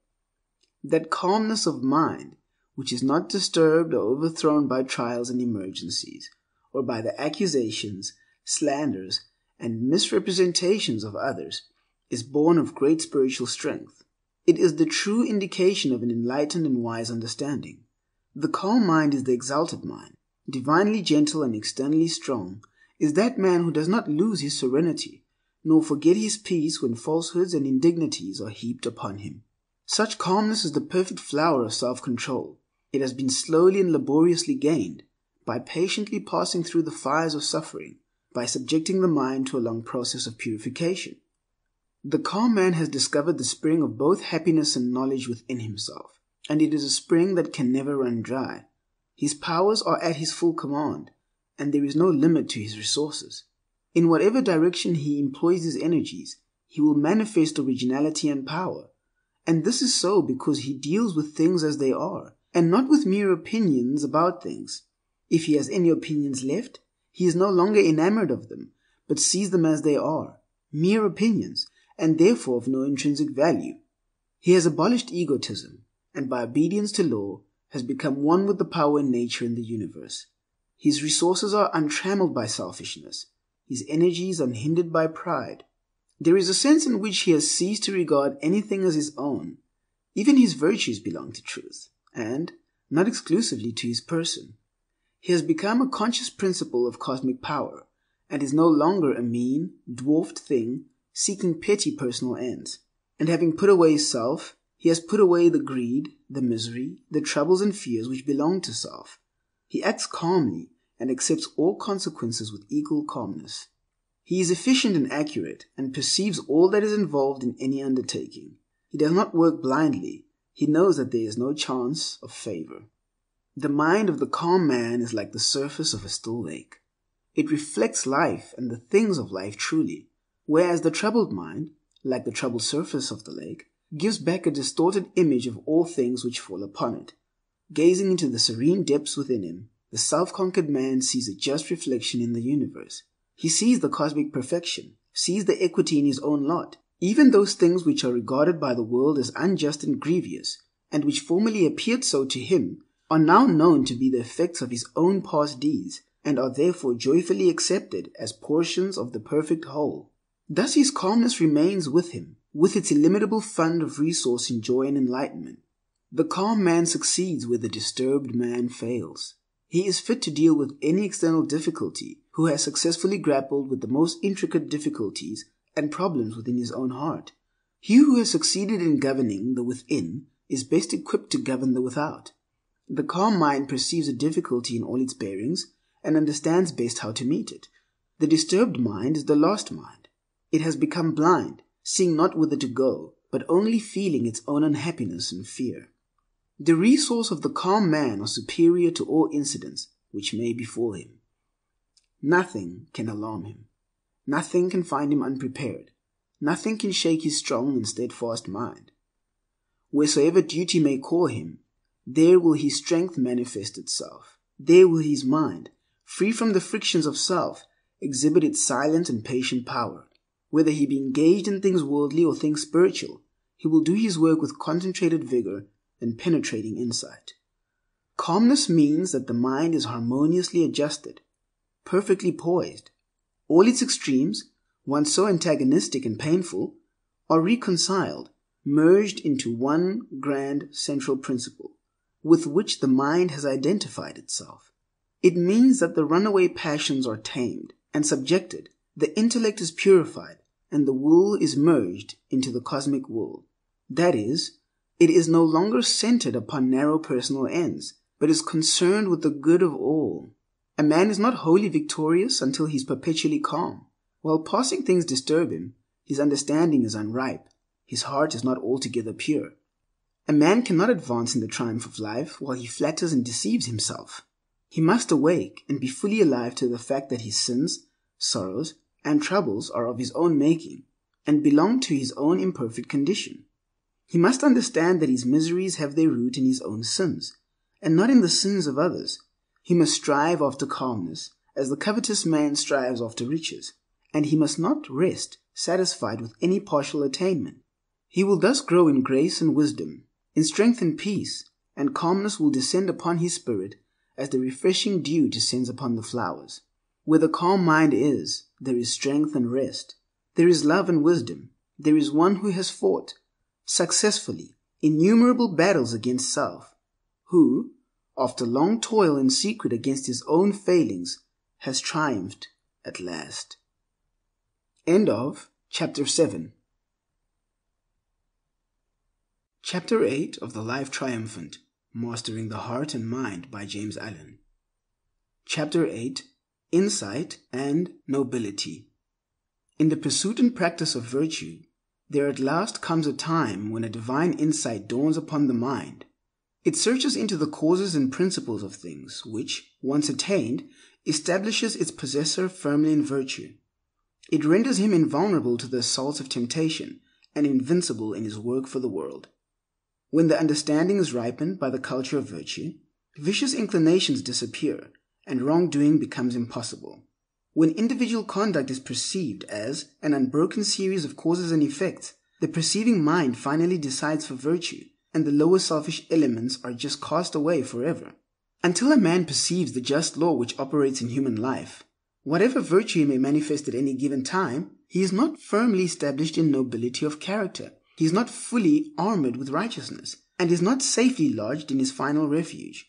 That calmness of mind, which is not disturbed or overthrown by trials and emergencies, or by the accusations, slanders, and misrepresentations of others, is born of great spiritual strength. It is the true indication of an enlightened and wise understanding. The calm mind is the exalted mind, divinely gentle and externally strong, is that man who does not lose his serenity, nor forget his peace when falsehoods and indignities are heaped upon him. Such calmness is the perfect flower of self-control. It has been slowly and laboriously gained, by patiently passing through the fires of suffering, by subjecting the mind to a long process of purification. The calm man has discovered the spring of both happiness and knowledge within himself, and it is a spring that can never run dry. His powers are at his full command, and there is no limit to his resources. In whatever direction he employs his energies, he will manifest originality and power, and this is so because he deals with things as they are, and not with mere opinions about things. If he has any opinions left, he is no longer enamored of them, but sees them as they are, mere opinions, and therefore of no intrinsic value. He has abolished egotism, and by obedience to law, has become one with the power in nature and the universe. His resources are untrammeled by selfishness, his energies unhindered by pride. There is a sense in which he has ceased to regard anything as his own. Even his virtues belong to truth, and not exclusively to his person. He has become a conscious principle of cosmic power, and is no longer a mean, dwarfed thing seeking petty personal ends. And having put away self, he has put away the greed, the misery, the troubles and fears which belong to self. He acts calmly and accepts all consequences with equal calmness. He is efficient and accurate, and perceives all that is involved in any undertaking. He does not work blindly. He knows that there is no chance of favor. The mind of the calm man is like the surface of a still lake. It reflects life and the things of life truly, whereas the troubled mind, like the troubled surface of the lake, gives back a distorted image of all things which fall upon it. Gazing into the serene depths within him, the self-conquered man sees a just reflection in the universe. He sees the cosmic perfection, sees the equity in his own lot. Even those things which are regarded by the world as unjust and grievous, and which formerly appeared so to him, are now known to be the effects of his own past deeds, and are therefore joyfully accepted as portions of the perfect whole. Thus his calmness remains with him, with its illimitable fund of resource in joy and enlightenment. The calm man succeeds where the disturbed man fails. He is fit to deal with any external difficulty who has successfully grappled with the most intricate difficulties and problems within his own heart. He who has succeeded in governing the within is best equipped to govern the without. The calm mind perceives a difficulty in all its bearings and understands best how to meet it. The disturbed mind is the lost mind. It has become blind, seeing not whither to go, but only feeling its own unhappiness and fear. The resources of the calm man are superior to all incidents which may befall him. Nothing can alarm him. Nothing can find him unprepared. Nothing can shake his strong and steadfast mind. Wheresoever duty may call him, there will his strength manifest itself. There will his mind, free from the frictions of self, exhibit its silent and patient power. Whether he be engaged in things worldly or things spiritual, he will do his work with concentrated vigor and penetrating insight. Calmness means that the mind is harmoniously adjusted, perfectly poised. All its extremes, once so antagonistic and painful, are reconciled, merged into one grand central principle, with which the mind has identified itself. It means that the runaway passions are tamed and subjected, the intellect is purified, and the will is merged into the cosmic will. That is, it is no longer centered upon narrow personal ends, but is concerned with the good of all. A man is not wholly victorious until he is perpetually calm. While passing things disturb him, his understanding is unripe, his heart is not altogether pure. A man cannot advance in the triumph of life while he flatters and deceives himself. He must awake and be fully alive to the fact that his sins, sorrows, and troubles are of his own making, and belong to his own imperfect condition. He must understand that his miseries have their root in his own sins, and not in the sins of others. He must strive after calmness, as the covetous man strives after riches, and he must not rest satisfied with any partial attainment. He will thus grow in grace and wisdom, in strength and peace, and calmness will descend upon his spirit as the refreshing dew descends upon the flowers. Where the calm mind is, there is strength and rest. There is love and wisdom. There is one who has fought successfully innumerable battles against self, who, after long toil in secret against his own failings, has triumphed at last. End of Chapter seven. Chapter eight of The Life Triumphant, Mastering the Heart and Mind by James Allen. Chapter eight. Insight and Nobility. In the pursuit and practice of virtue, there at last comes a time when a divine insight dawns upon the mind. It searches into the causes and principles of things, which, once attained, establishes its possessor firmly in virtue. It renders him invulnerable to the assaults of temptation and invincible in his work for the world. When the understanding is ripened by the culture of virtue, vicious inclinations disappear, and wrongdoing becomes impossible. When individual conduct is perceived as an unbroken series of causes and effects, the perceiving mind finally decides for virtue, and the lower selfish elements are just cast away forever. Until a man perceives the just law which operates in human life, whatever virtue he may manifest at any given time, he is not firmly established in nobility of character, he is not fully armored with righteousness, and is not safely lodged in his final refuge.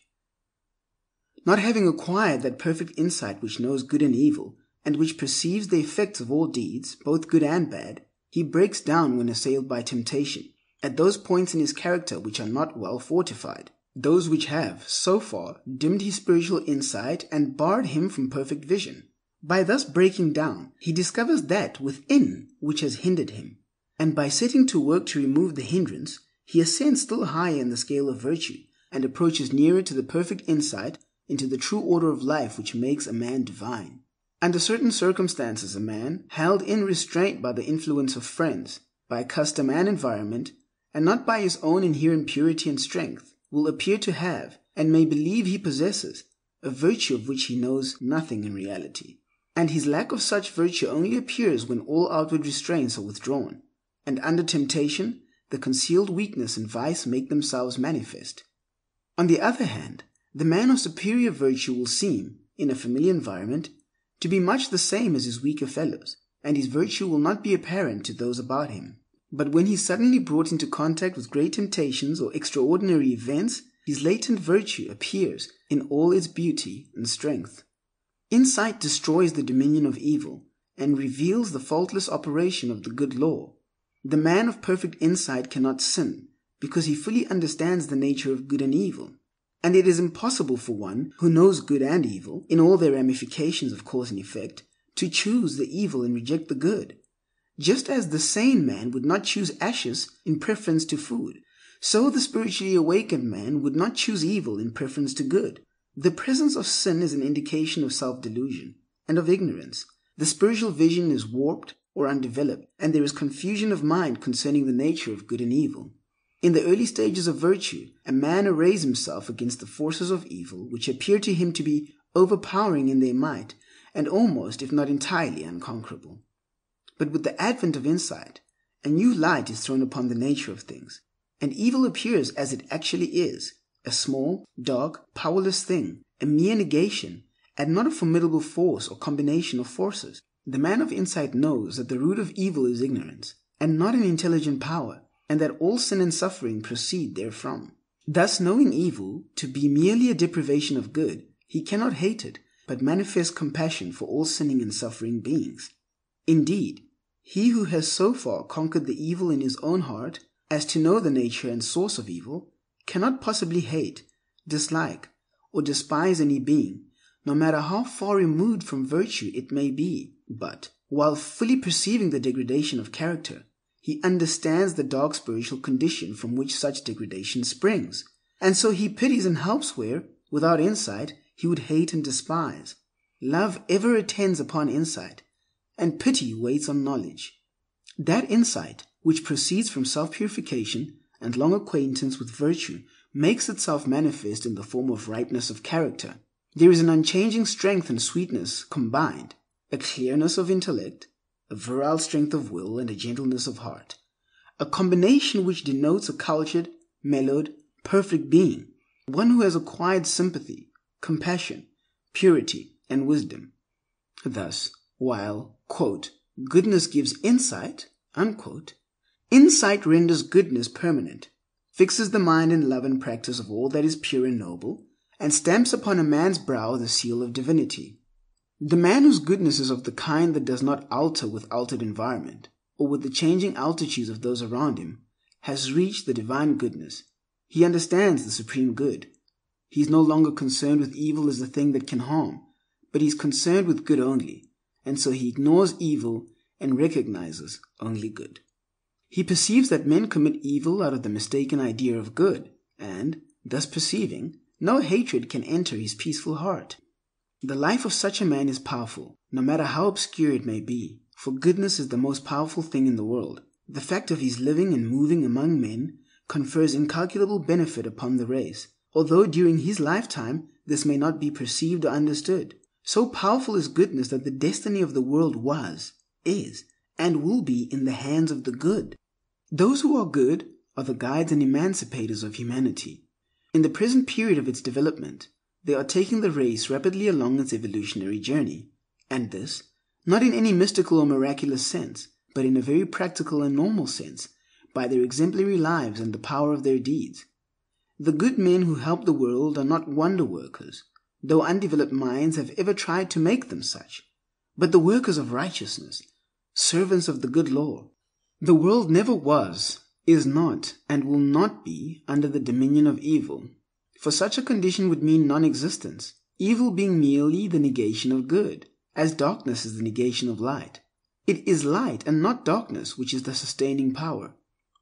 Not having acquired that perfect insight which knows good and evil, and which perceives the effects of all deeds, both good and bad, he breaks down when assailed by temptation, at those points in his character which are not well fortified, those which have, so far, dimmed his spiritual insight and barred him from perfect vision. By thus breaking down, he discovers that within which has hindered him, and by setting to work to remove the hindrance, he ascends still higher in the scale of virtue, and approaches nearer to the perfect insight into the true order of life which makes a man divine. Under certain circumstances, a man, held in restraint by the influence of friends, by custom and environment, and not by his own inherent purity and strength, will appear to have, and may believe he possesses, a virtue of which he knows nothing in reality. And his lack of such virtue only appears when all outward restraints are withdrawn, and under temptation, the concealed weakness and vice make themselves manifest. On the other hand, the man of superior virtue will seem, in a familiar environment, to be much the same as his weaker fellows, and his virtue will not be apparent to those about him. But when he is suddenly brought into contact with great temptations or extraordinary events, his latent virtue appears in all its beauty and strength. Insight destroys the dominion of evil, and reveals the faultless operation of the good law. The man of perfect insight cannot sin, because he fully understands the nature of good and evil. And it is impossible for one who knows good and evil, in all their ramifications of cause and effect, to choose the evil and reject the good. Just as the sane man would not choose ashes in preference to food, so the spiritually awakened man would not choose evil in preference to good. The presence of sin is an indication of self-delusion, and of ignorance. The spiritual vision is warped or undeveloped, and there is confusion of mind concerning the nature of good and evil. In the early stages of virtue, a man arrays himself against the forces of evil, which appear to him to be overpowering in their might, and almost, if not entirely, unconquerable. But with the advent of insight, a new light is thrown upon the nature of things, and evil appears as it actually is, a small, dark, powerless thing, a mere negation, and not a formidable force or combination of forces. The man of insight knows that the root of evil is ignorance, and not an intelligent power, and that all sin and suffering proceed therefrom. Thus, knowing evil to be merely a deprivation of good, he cannot hate it, but manifests compassion for all sinning and suffering beings. Indeed, he who has so far conquered the evil in his own heart as to know the nature and source of evil, cannot possibly hate, dislike, or despise any being, no matter how far removed from virtue it may be. But, while fully perceiving the degradation of character, he understands the dark spiritual condition from which such degradation springs, and so he pities and helps where, without insight, he would hate and despise. Love ever attends upon insight, and pity waits on knowledge. That insight, which proceeds from self-purification and long acquaintance with virtue, makes itself manifest in the form of ripeness of character. There is an unchanging strength and sweetness combined, a clearness of intellect, a virile strength of will, and a gentleness of heart, a combination which denotes a cultured, mellowed, perfect being, one who has acquired sympathy, compassion, purity, and wisdom. Thus, while, quote, goodness gives insight, unquote, insight renders goodness permanent, fixes the mind in love and practice of all that is pure and noble, and stamps upon a man's brow the seal of divinity. The man whose goodness is of the kind that does not alter with altered environment, or with the changing altitudes of those around him, has reached the divine goodness. He understands the supreme good. He is no longer concerned with evil as the thing that can harm, but he is concerned with good only, and so he ignores evil and recognizes only good. He perceives that men commit evil out of the mistaken idea of good, and, thus perceiving, no hatred can enter his peaceful heart. The life of such a man is powerful, no matter how obscure it may be, for goodness is the most powerful thing in the world. The fact of his living and moving among men confers incalculable benefit upon the race, although during his lifetime this may not be perceived or understood. So powerful is goodness that the destiny of the world was, is, and will be in the hands of the good. Those who are good are the guides and emancipators of humanity. In the present period of its development, they are taking the race rapidly along its evolutionary journey, and this, not in any mystical or miraculous sense, but in a very practical and normal sense, by their exemplary lives and the power of their deeds. The good men who help the world are not wonder workers, though undeveloped minds have ever tried to make them such, but the workers of righteousness, servants of the good law. The world never was, is not, and will not be under the dominion of evil, for such a condition would mean non-existence, evil being merely the negation of good, as darkness is the negation of light. It is light and not darkness which is the sustaining power.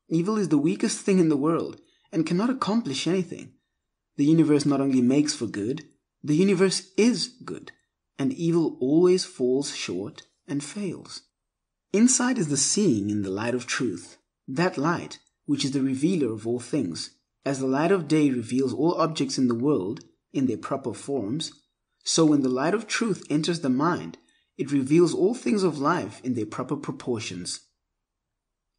Evil is the weakest thing in the world and cannot accomplish anything. The universe not only makes for good, the universe is good, and evil always falls short and fails. Insight is the seeing in the light of truth, that light which is the revealer of all things. As the light of day reveals all objects in the world in their proper forms, so when the light of truth enters the mind, it reveals all things of life in their proper proportions.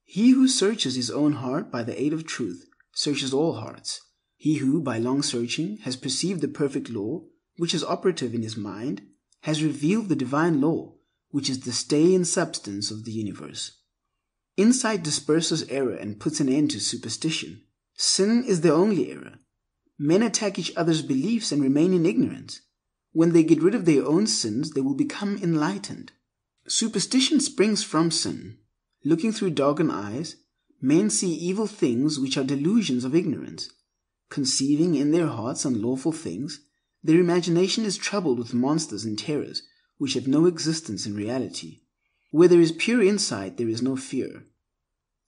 He who searches his own heart by the aid of truth searches all hearts. He who, by long searching, has perceived the perfect law, which is operative in his mind, has revealed the divine law, which is the stay and substance of the universe. Insight disperses error and puts an end to superstition. Sin is their only error. Men attack each other's beliefs and remain in ignorance. When they get rid of their own sins, they will become enlightened. Superstition springs from sin. Looking through darkened eyes, men see evil things which are delusions of ignorance. Conceiving in their hearts unlawful things, their imagination is troubled with monsters and terrors which have no existence in reality. Where there is pure insight, there is no fear.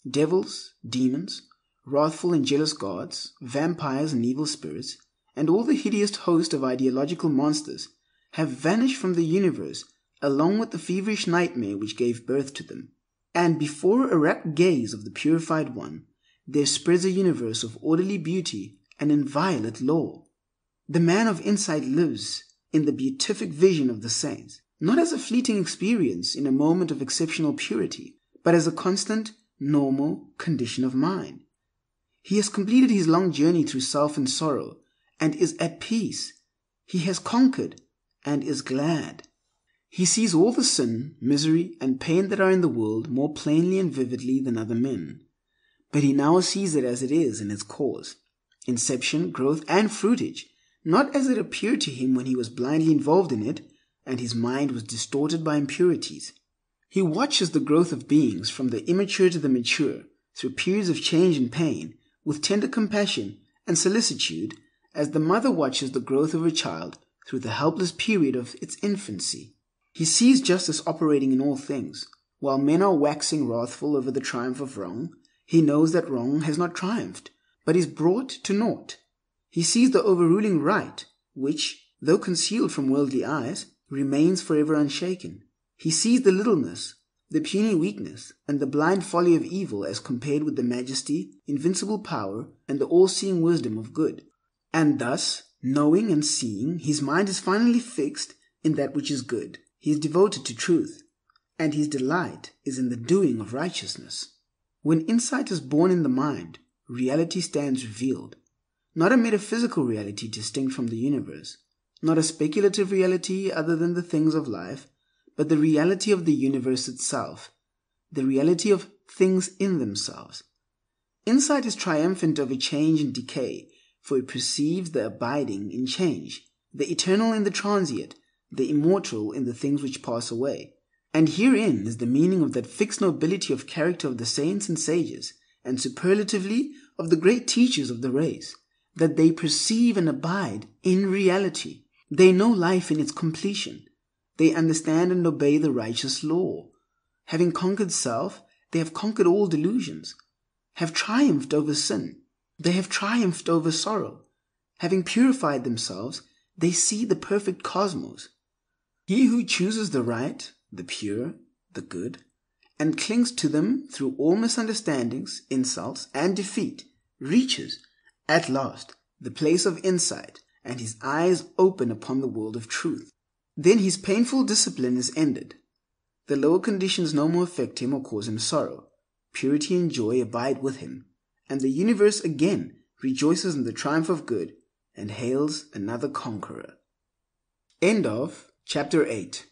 Devils, demons, wrathful and jealous gods, vampires and evil spirits, and all the hideous host of ideological monsters have vanished from the universe along with the feverish nightmare which gave birth to them. And before a rapt gaze of the purified one, there spreads a universe of orderly beauty and inviolate law. The man of insight lives in the beatific vision of the saints, not as a fleeting experience in a moment of exceptional purity, but as a constant, normal condition of mind. He has completed his long journey through self and sorrow, and is at peace. He has conquered, and is glad. He sees all the sin, misery, and pain that are in the world more plainly and vividly than other men. But he now sees it as it is in its cause, inception, growth, and fruitage, not as it appeared to him when he was blindly involved in it, and his mind was distorted by impurities. He watches the growth of beings from the immature to the mature, through periods of change and pain, with tender compassion and solicitude, as the mother watches the growth of her child through the helpless period of its infancy. He sees justice operating in all things. While men are waxing wrathful over the triumph of wrong, he knows that wrong has not triumphed, but is brought to naught. He sees the overruling right, which, though concealed from worldly eyes, remains forever unshaken. He sees the littleness, the puny weakness, and the blind folly of evil as compared with the majesty, invincible power, and the all-seeing wisdom of good. And thus, knowing and seeing, his mind is finally fixed in that which is good. He is devoted to truth, and his delight is in the doing of righteousness. When insight is born in the mind, reality stands revealed. Not a metaphysical reality distinct from the universe, not a speculative reality other than the things of life, but the reality of the universe itself, the reality of things in themselves. Insight is triumphant over change and decay, for it perceives the abiding in change, the eternal in the transient, the immortal in the things which pass away. And herein is the meaning of that fixed nobility of character of the saints and sages, and superlatively of the great teachers of the race, that they perceive and abide in reality. They know life in its completion. They understand and obey the righteous law. Having conquered self, they have conquered all delusions, have triumphed over sin. They have triumphed over sorrow. Having purified themselves, they see the perfect cosmos. He who chooses the right, the pure, the good, and clings to them through all misunderstandings, insults, and defeat, reaches, at last, the place of insight, and his eyes open upon the world of truth. Then his painful discipline is ended. The lower conditions no more affect him or cause him sorrow. Purity and joy abide with him, and the universe again rejoices in the triumph of good and hails another conqueror. End of Chapter eight.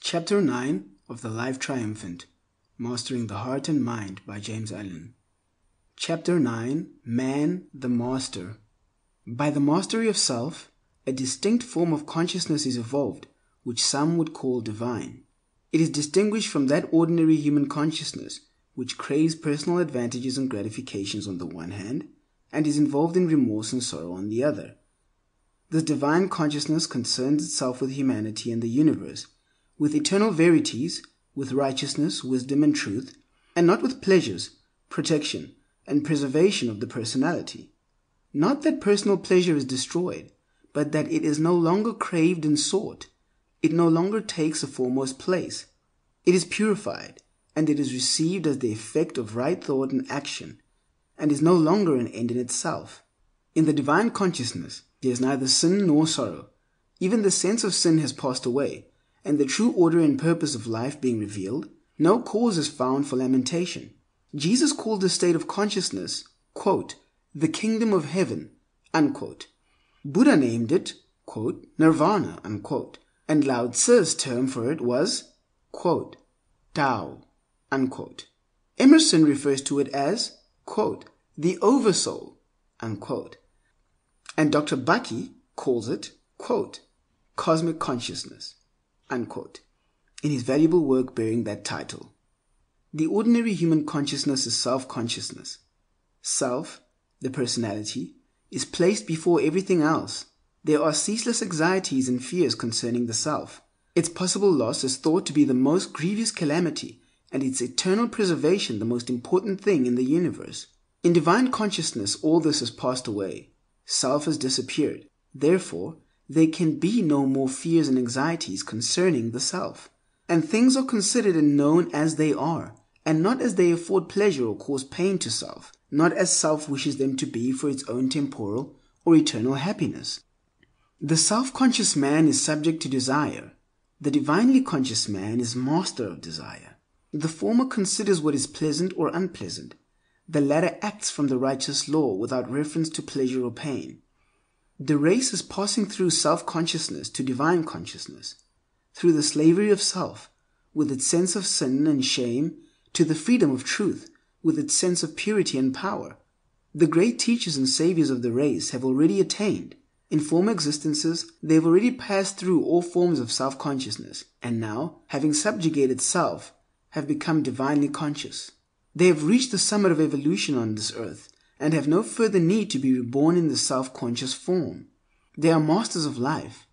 Chapter nine of The Life Triumphant, Mastering the Heart and Mind by James Allen. Chapter nine, Man the Master. By the mastery of self, a distinct form of consciousness is evolved, which some would call divine. It is distinguished from that ordinary human consciousness, which craves personal advantages and gratifications on the one hand, and is involved in remorse and sorrow on the other. This divine consciousness concerns itself with humanity and the universe, with eternal verities, with righteousness, wisdom, and truth, and not with pleasures, protection, and preservation of the personality. Not that personal pleasure is destroyed, but that it is no longer craved and sought. It no longer takes a foremost place. It is purified, and it is received as the effect of right thought and action, and is no longer an end in itself. In the divine consciousness, there is neither sin nor sorrow. Even the sense of sin has passed away, and the true order and purpose of life being revealed, no cause is found for lamentation. Jesus called this state of consciousness, quote, the kingdom of heaven, unquote. Buddha named it, quote, nirvana, unquote, and Lao Tzu's term for it was, quote, Tao, unquote. Emerson refers to it as, quote, the oversoul, unquote. And Doctor Bucky calls it, quote, cosmic consciousness, unquote, in his valuable work bearing that title. The ordinary human consciousness is self-consciousness. Self, the personality, is placed before everything else. There are ceaseless anxieties and fears concerning the self. Its possible loss is thought to be the most grievous calamity, and its eternal preservation the most important thing in the universe. In divine consciousness all this has passed away. Self has disappeared. Therefore, there can be no more fears and anxieties concerning the self, and things are considered and known as they are, and not as they afford pleasure or cause pain to self, not as self wishes them to be for its own temporal or eternal happiness. The self-conscious man is subject to desire. The divinely conscious man is master of desire. The former considers what is pleasant or unpleasant. The latter acts from the righteous law without reference to pleasure or pain. The race is passing through self-consciousness to divine consciousness, through the slavery of self, with its sense of sin and shame, to the freedom of truth, with its sense of purity and power. The great teachers and saviors of the race have already attained. In former existences, they have already passed through all forms of self-consciousness, and now, having subjugated self, have become divinely conscious. They have reached the summit of evolution on this earth, and have no further need to be reborn in the self-conscious form. They are masters of life.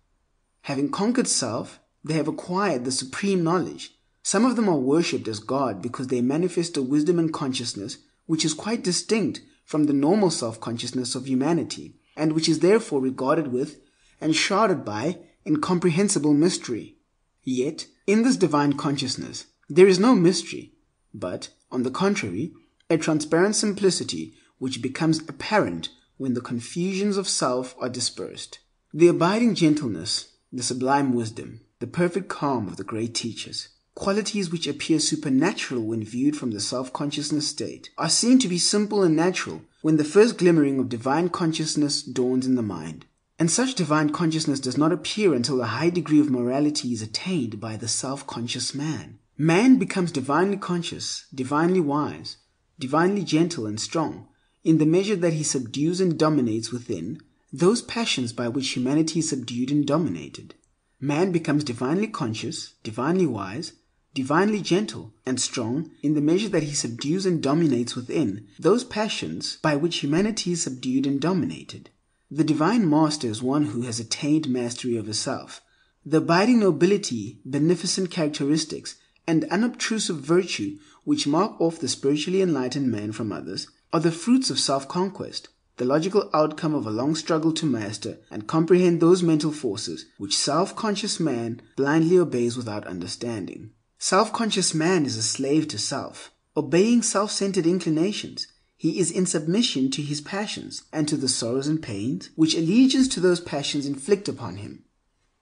Having conquered self, they have acquired the supreme knowledge. Some of them are worshipped as God because they manifest a wisdom and consciousness which is quite distinct from the normal self-consciousness of humanity, and which is therefore regarded with and shrouded by incomprehensible mystery. Yet, in this divine consciousness, there is no mystery, but, on the contrary, a transparent simplicity which becomes apparent when the confusions of self are dispersed. The abiding gentleness, the sublime wisdom, the perfect calm of the great teachers, qualities which appear supernatural when viewed from the self-consciousness state, are seen to be simple and natural when the first glimmering of divine consciousness dawns in the mind. And such divine consciousness does not appear until a high degree of morality is attained by the self-conscious man. Man becomes divinely conscious, divinely wise, divinely gentle and strong, in the measure that he subdues and dominates within those passions by which humanity is subdued and dominated. Man becomes divinely conscious, divinely wise, divinely gentle and strong in the measure that he subdues and dominates within those passions by which humanity is subdued and dominated. The divine master is one who has attained mastery over self. The abiding nobility, beneficent characteristics, and unobtrusive virtue which mark off the spiritually enlightened man from others are the fruits of self-conquest, the logical outcome of a long struggle to master and comprehend those mental forces which self-conscious man blindly obeys without understanding. Self-conscious man is a slave to self, obeying self-centered inclinations. He is in submission to his passions and to the sorrows and pains which allegiance to those passions inflict upon him.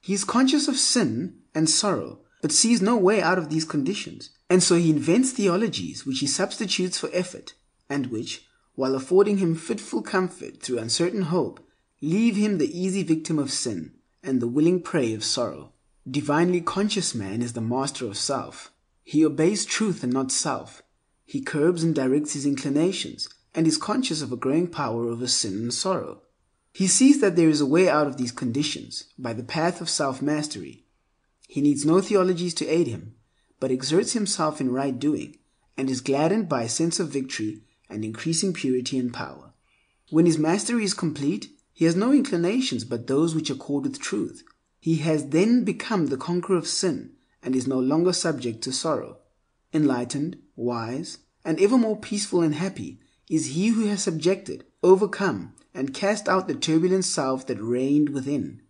He is conscious of sin and sorrow, but sees no way out of these conditions, and so he invents theologies which he substitutes for effort, and which, while affording him fitful comfort through uncertain hope, leave him the easy victim of sin and the willing prey of sorrow. Divinely conscious man is the master of self. He obeys truth and not self. He curbs and directs his inclinations, and is conscious of a growing power over sin and sorrow. He sees that there is a way out of these conditions by the path of self-mastery. He needs no theologies to aid him, but exerts himself in right doing, and is gladdened by a sense of victory and increasing purity and power. When his mastery is complete, he has no inclinations but those which accord with truth. He has then become the conqueror of sin and is no longer subject to sorrow. Enlightened, wise, and ever more peaceful and happy is he who has subjected, overcome, and cast out the turbulent self that reigned within.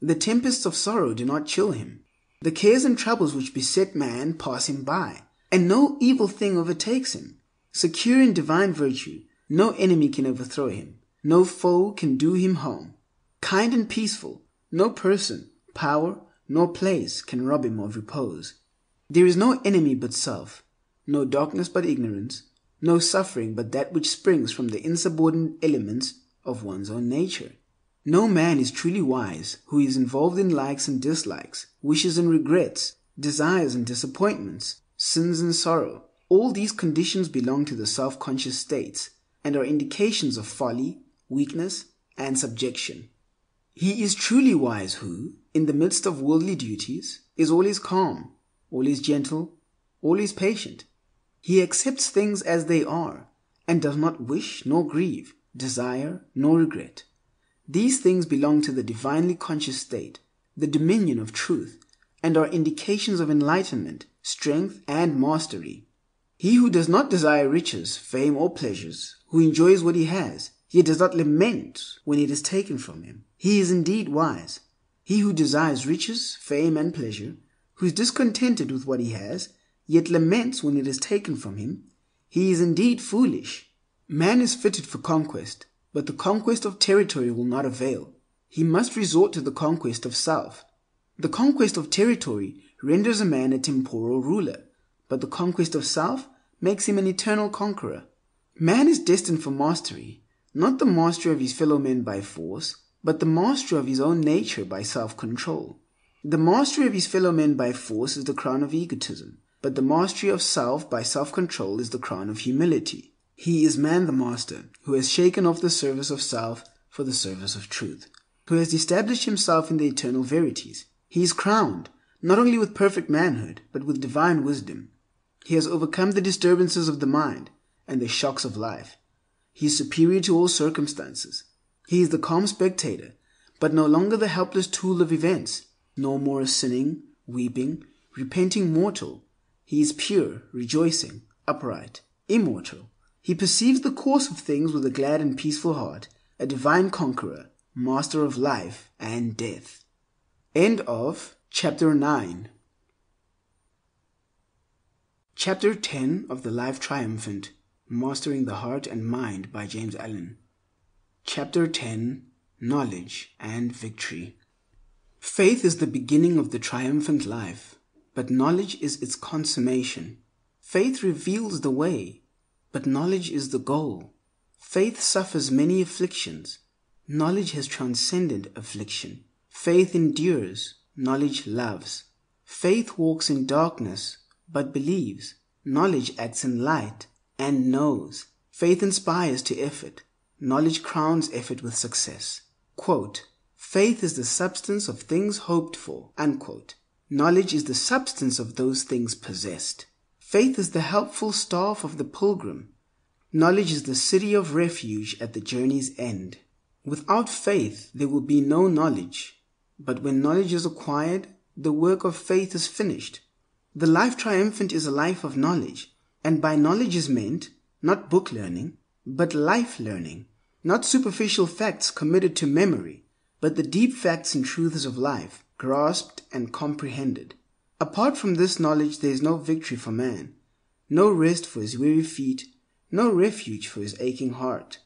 The tempests of sorrow do not chill him. The cares and troubles which beset man pass him by, and no evil thing overtakes him. Secure in divine virtue, no enemy can overthrow him. No foe can do him harm. Kind and peaceful, no person, power, nor place can rob him of repose. There is no enemy but self, no darkness but ignorance, no suffering but that which springs from the insubordinate elements of one's own nature. No man is truly wise who is involved in likes and dislikes, wishes and regrets, desires and disappointments, sins and sorrow. All these conditions belong to the self-conscious states, and are indications of folly, weakness, and subjection. He is truly wise who, in the midst of worldly duties, is always calm, always gentle, always patient. He accepts things as they are, and does not wish nor grieve, desire nor regret. These things belong to the divinely conscious state, the dominion of truth, and are indications of enlightenment, strength, and mastery. He who does not desire riches, fame, or pleasures, who enjoys what he has, yet does not lament when it is taken from him, he is indeed wise. He who desires riches, fame, and pleasure, who is discontented with what he has, yet laments when it is taken from him, he is indeed foolish. Man is fitted for conquest, but the conquest of territory will not avail. He must resort to the conquest of self. The conquest of territory renders a man a temporal ruler, but the conquest of self makes him an eternal conqueror. Man is destined for mastery, not the mastery of his fellow men by force, but the mastery of his own nature by self-control. The mastery of his fellow men by force is the crown of egotism, but the mastery of self by self-control is the crown of humility. He is man the master, who has shaken off the service of self for the service of truth, who has established himself in the eternal verities. He is crowned, not only with perfect manhood, but with divine wisdom. He has overcome the disturbances of the mind and the shocks of life. He is superior to all circumstances. He is the calm spectator, but no longer the helpless tool of events. No more a sinning, weeping, repenting mortal. He is pure, rejoicing, upright, immortal. He perceives the course of things with a glad and peaceful heart, a divine conqueror, master of life and death. End of chapter nine. Chapter ten of The Life Triumphant, Mastering the Heart and Mind by James Allen. Chapter ten, Knowledge and Victory. Faith is the beginning of the triumphant life, but knowledge is its consummation. Faith reveals the way, but knowledge is the goal. Faith suffers many afflictions. Knowledge has transcended affliction. Faith endures. Knowledge loves. Faith walks in darkness, but believes. Knowledge acts in light and knows. Faith inspires to effort. Knowledge crowns effort with success. Quote, "Faith is the substance of things hoped for." Unquote. Knowledge is the substance of those things possessed. Faith is the helpful staff of the pilgrim. Knowledge is the city of refuge at the journey's end. Without faith, there will be no knowledge. But when knowledge is acquired, the work of faith is finished. The life triumphant is a life of knowledge, and by knowledge is meant not book learning, but life learning. Not superficial facts committed to memory, but the deep facts and truths of life, grasped and comprehended. Apart from this knowledge, there is no victory for man, no rest for his weary feet, no refuge for his aching heart.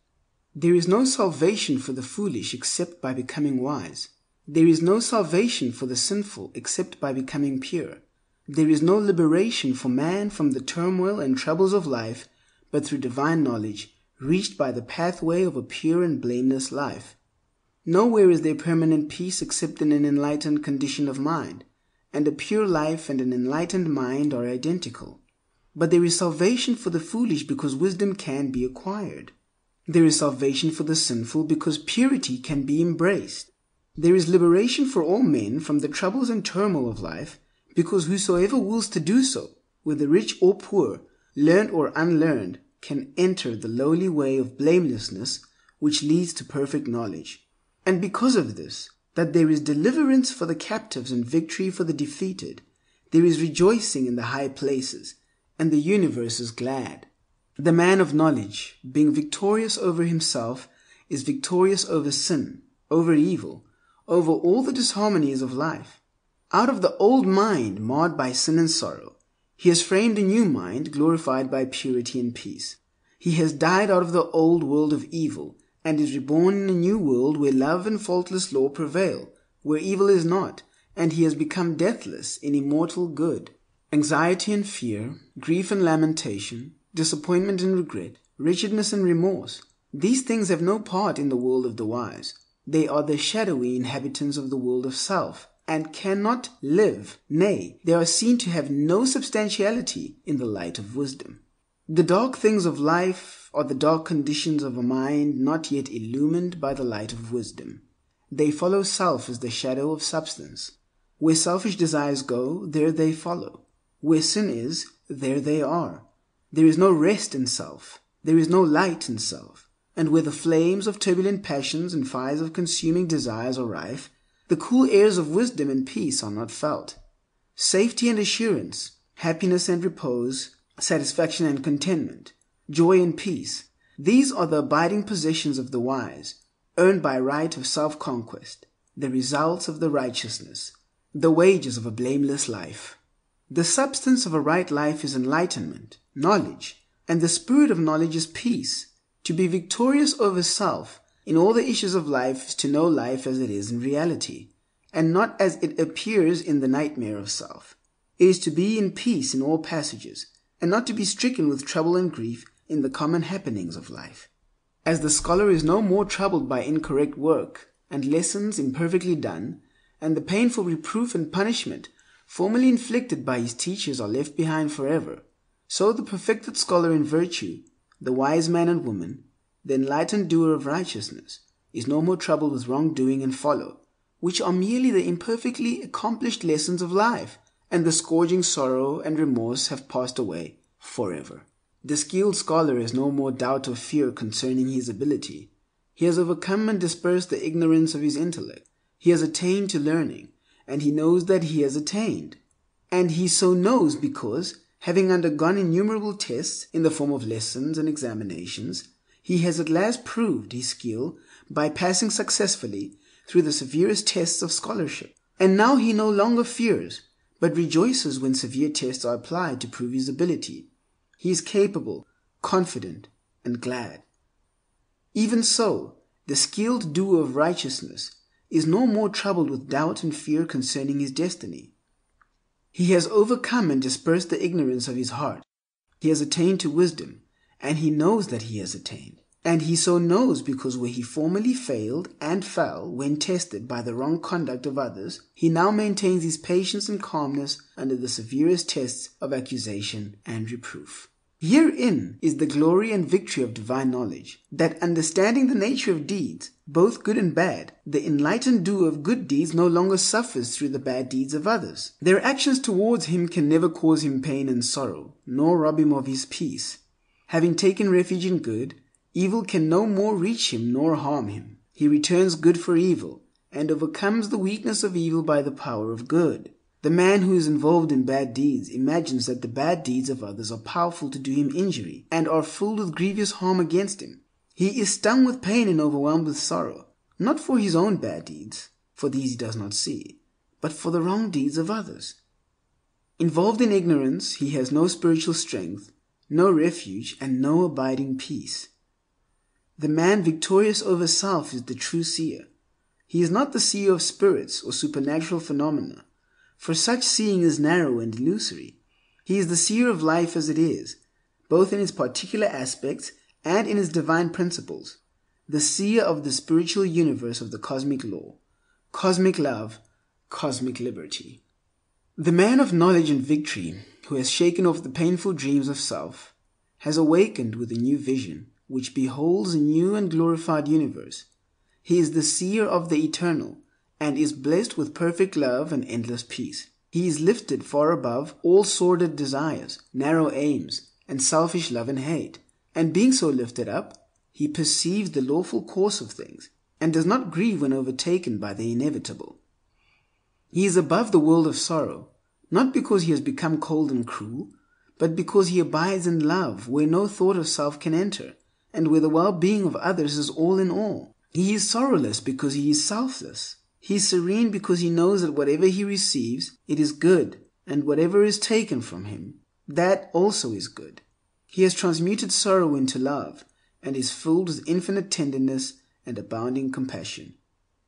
There is no salvation for the foolish except by becoming wise. There is no salvation for the sinful except by becoming pure. There is no liberation for man from the turmoil and troubles of life, but through divine knowledge, reached by the pathway of a pure and blameless life. Nowhere is there permanent peace except in an enlightened condition of mind, and a pure life and an enlightened mind are identical. But there is salvation for the foolish because wisdom can be acquired. There is salvation for the sinful because purity can be embraced. There is liberation for all men from the troubles and turmoil of life, because whosoever wills to do so, whether rich or poor, learned or unlearned, can enter the lowly way of blamelessness, which leads to perfect knowledge. And because of this, that there is deliverance for the captives and victory for the defeated, there is rejoicing in the high places, and the universe is glad. The man of knowledge, being victorious over himself, is victorious over sin, over evil, over all the disharmonies of life. Out of the old mind marred by sin and sorrow, he has framed a new mind glorified by purity and peace. He has died out of the old world of evil and is reborn in a new world where love and faultless law prevail, where evil is not, and he has become deathless in immortal good. Anxiety and fear, grief and lamentation, disappointment and regret, wretchedness and remorse, these things have no part in the world of the wise. They are the shadowy inhabitants of the world of self, and cannot live, nay, they are seen to have no substantiality in the light of wisdom. The dark things of life are the dark conditions of a mind not yet illumined by the light of wisdom. They follow self as the shadow of substance. Where selfish desires go, there they follow. Where sin is, there they are. There is no rest in self. There is no light in self. And where the flames of turbulent passions and fires of consuming desires are rife, the cool airs of wisdom and peace are not felt. Safety and assurance, happiness and repose, satisfaction and contentment, joy and peace, these are the abiding possessions of the wise, earned by right of self-conquest. the results of the righteousness, the wages of a blameless life. The substance of a right life is enlightenment, knowledge, and the spirit of knowledge is peace. To be victorious over self in all the issues of life is to know life as it is in reality, and not as it appears in the nightmare of self. It is to be in peace in all passages, and not to be stricken with trouble and grief in the common happenings of life. As the scholar is no more troubled by incorrect work, and lessons imperfectly done, and the painful reproof and punishment formerly inflicted by his teachers are left behind forever, so the perfected scholar in virtue, the wise man and woman, the enlightened doer of righteousness, is no more troubled with wrongdoing and follow, which are merely the imperfectly accomplished lessons of life, and the scourging sorrow and remorse have passed away forever. The skilled scholar has no more doubt or fear concerning his ability. He has overcome and dispersed the ignorance of his intellect. He has attained to learning, and he knows that he has attained. And he so knows because, having undergone innumerable tests in the form of lessons and examinations, he has at last proved his skill by passing successfully through the severest tests of scholarship. And now he no longer fears, but rejoices when severe tests are applied to prove his ability. He is capable, confident, and glad. Even so, the skilled doer of righteousness is no more troubled with doubt and fear concerning his destiny. He has overcome and dispersed the ignorance of his heart. He has attained to wisdom, and he knows that he has attained. And he so knows because where he formerly failed and fell when tested by the wrong conduct of others, he now maintains his patience and calmness under the severest tests of accusation and reproof. Herein is the glory and victory of divine knowledge, that understanding the nature of deeds, both good and bad, the enlightened doer of good deeds no longer suffers through the bad deeds of others. Their actions towards him can never cause him pain and sorrow, nor rob him of his peace. Having taken refuge in good, evil can no more reach him nor harm him. He returns good for evil, and overcomes the weakness of evil by the power of good. The man who is involved in bad deeds imagines that the bad deeds of others are powerful to do him injury, and are filled with grievous harm against him. He is stung with pain and overwhelmed with sorrow, not for his own bad deeds, for these he does not see, but for the wrong deeds of others. Involved in ignorance, he has no spiritual strength, no refuge, and no abiding peace. The man victorious over self is the true seer. He is not the seer of spirits or supernatural phenomena, for such seeing is narrow and illusory. He is the seer of life as it is, both in its particular aspects and in its divine principles, the seer of the spiritual universe of the cosmic law, cosmic love, cosmic liberty. The man of knowledge and victory, who has shaken off the painful dreams of self, has awakened with a new vision, which beholds a new and glorified universe. He is the seer of the eternal, and is blessed with perfect love and endless peace. He is lifted far above all sordid desires, narrow aims, and selfish love and hate. And being so lifted up, he perceives the lawful course of things, and does not grieve when overtaken by the inevitable. He is above the world of sorrow, not because he has become cold and cruel, but because he abides in love where no thought of self can enter, and where the well-being of others is all in all. He is sorrowless because he is selfless. He is serene because he knows that whatever he receives, it is good, and whatever is taken from him, that also is good. He has transmuted sorrow into love, and is filled with infinite tenderness and abounding compassion.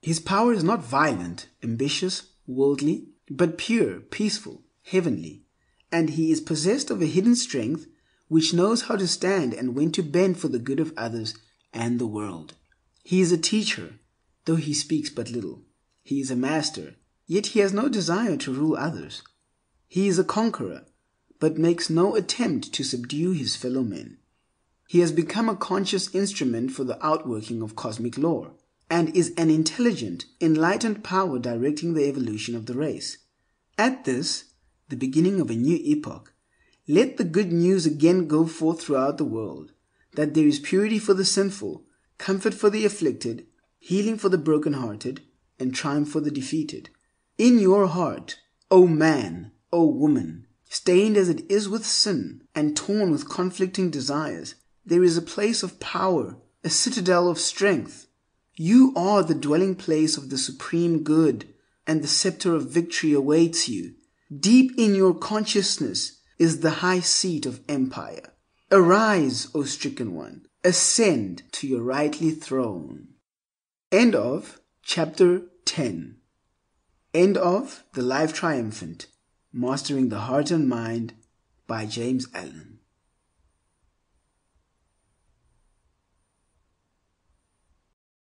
His power is not violent, ambitious, worldly, but pure, peaceful, heavenly, and he is possessed of a hidden strength which knows how to stand and when to bend for the good of others and the world. He is a teacher, though he speaks but little. He is a master, yet he has no desire to rule others. He is a conqueror, but makes no attempt to subdue his fellow men. He has become a conscious instrument for the outworking of cosmic law, and is an intelligent, enlightened power directing the evolution of the race. At this, the beginning of a new epoch, let the good news again go forth throughout the world, that there is purity for the sinful, comfort for the afflicted, healing for the brokenhearted, and triumph for the defeated. In your heart, O man, O woman, stained as it is with sin and torn with conflicting desires, there is a place of power, a citadel of strength. You are the dwelling place of the supreme good, and the scepter of victory awaits you. Deep in your consciousness is the high seat of empire. Arise, O stricken one, ascend to your rightly throne. End of chapter ten. End of The Life Triumphant, Mastering the Heart and Mind by James Allen.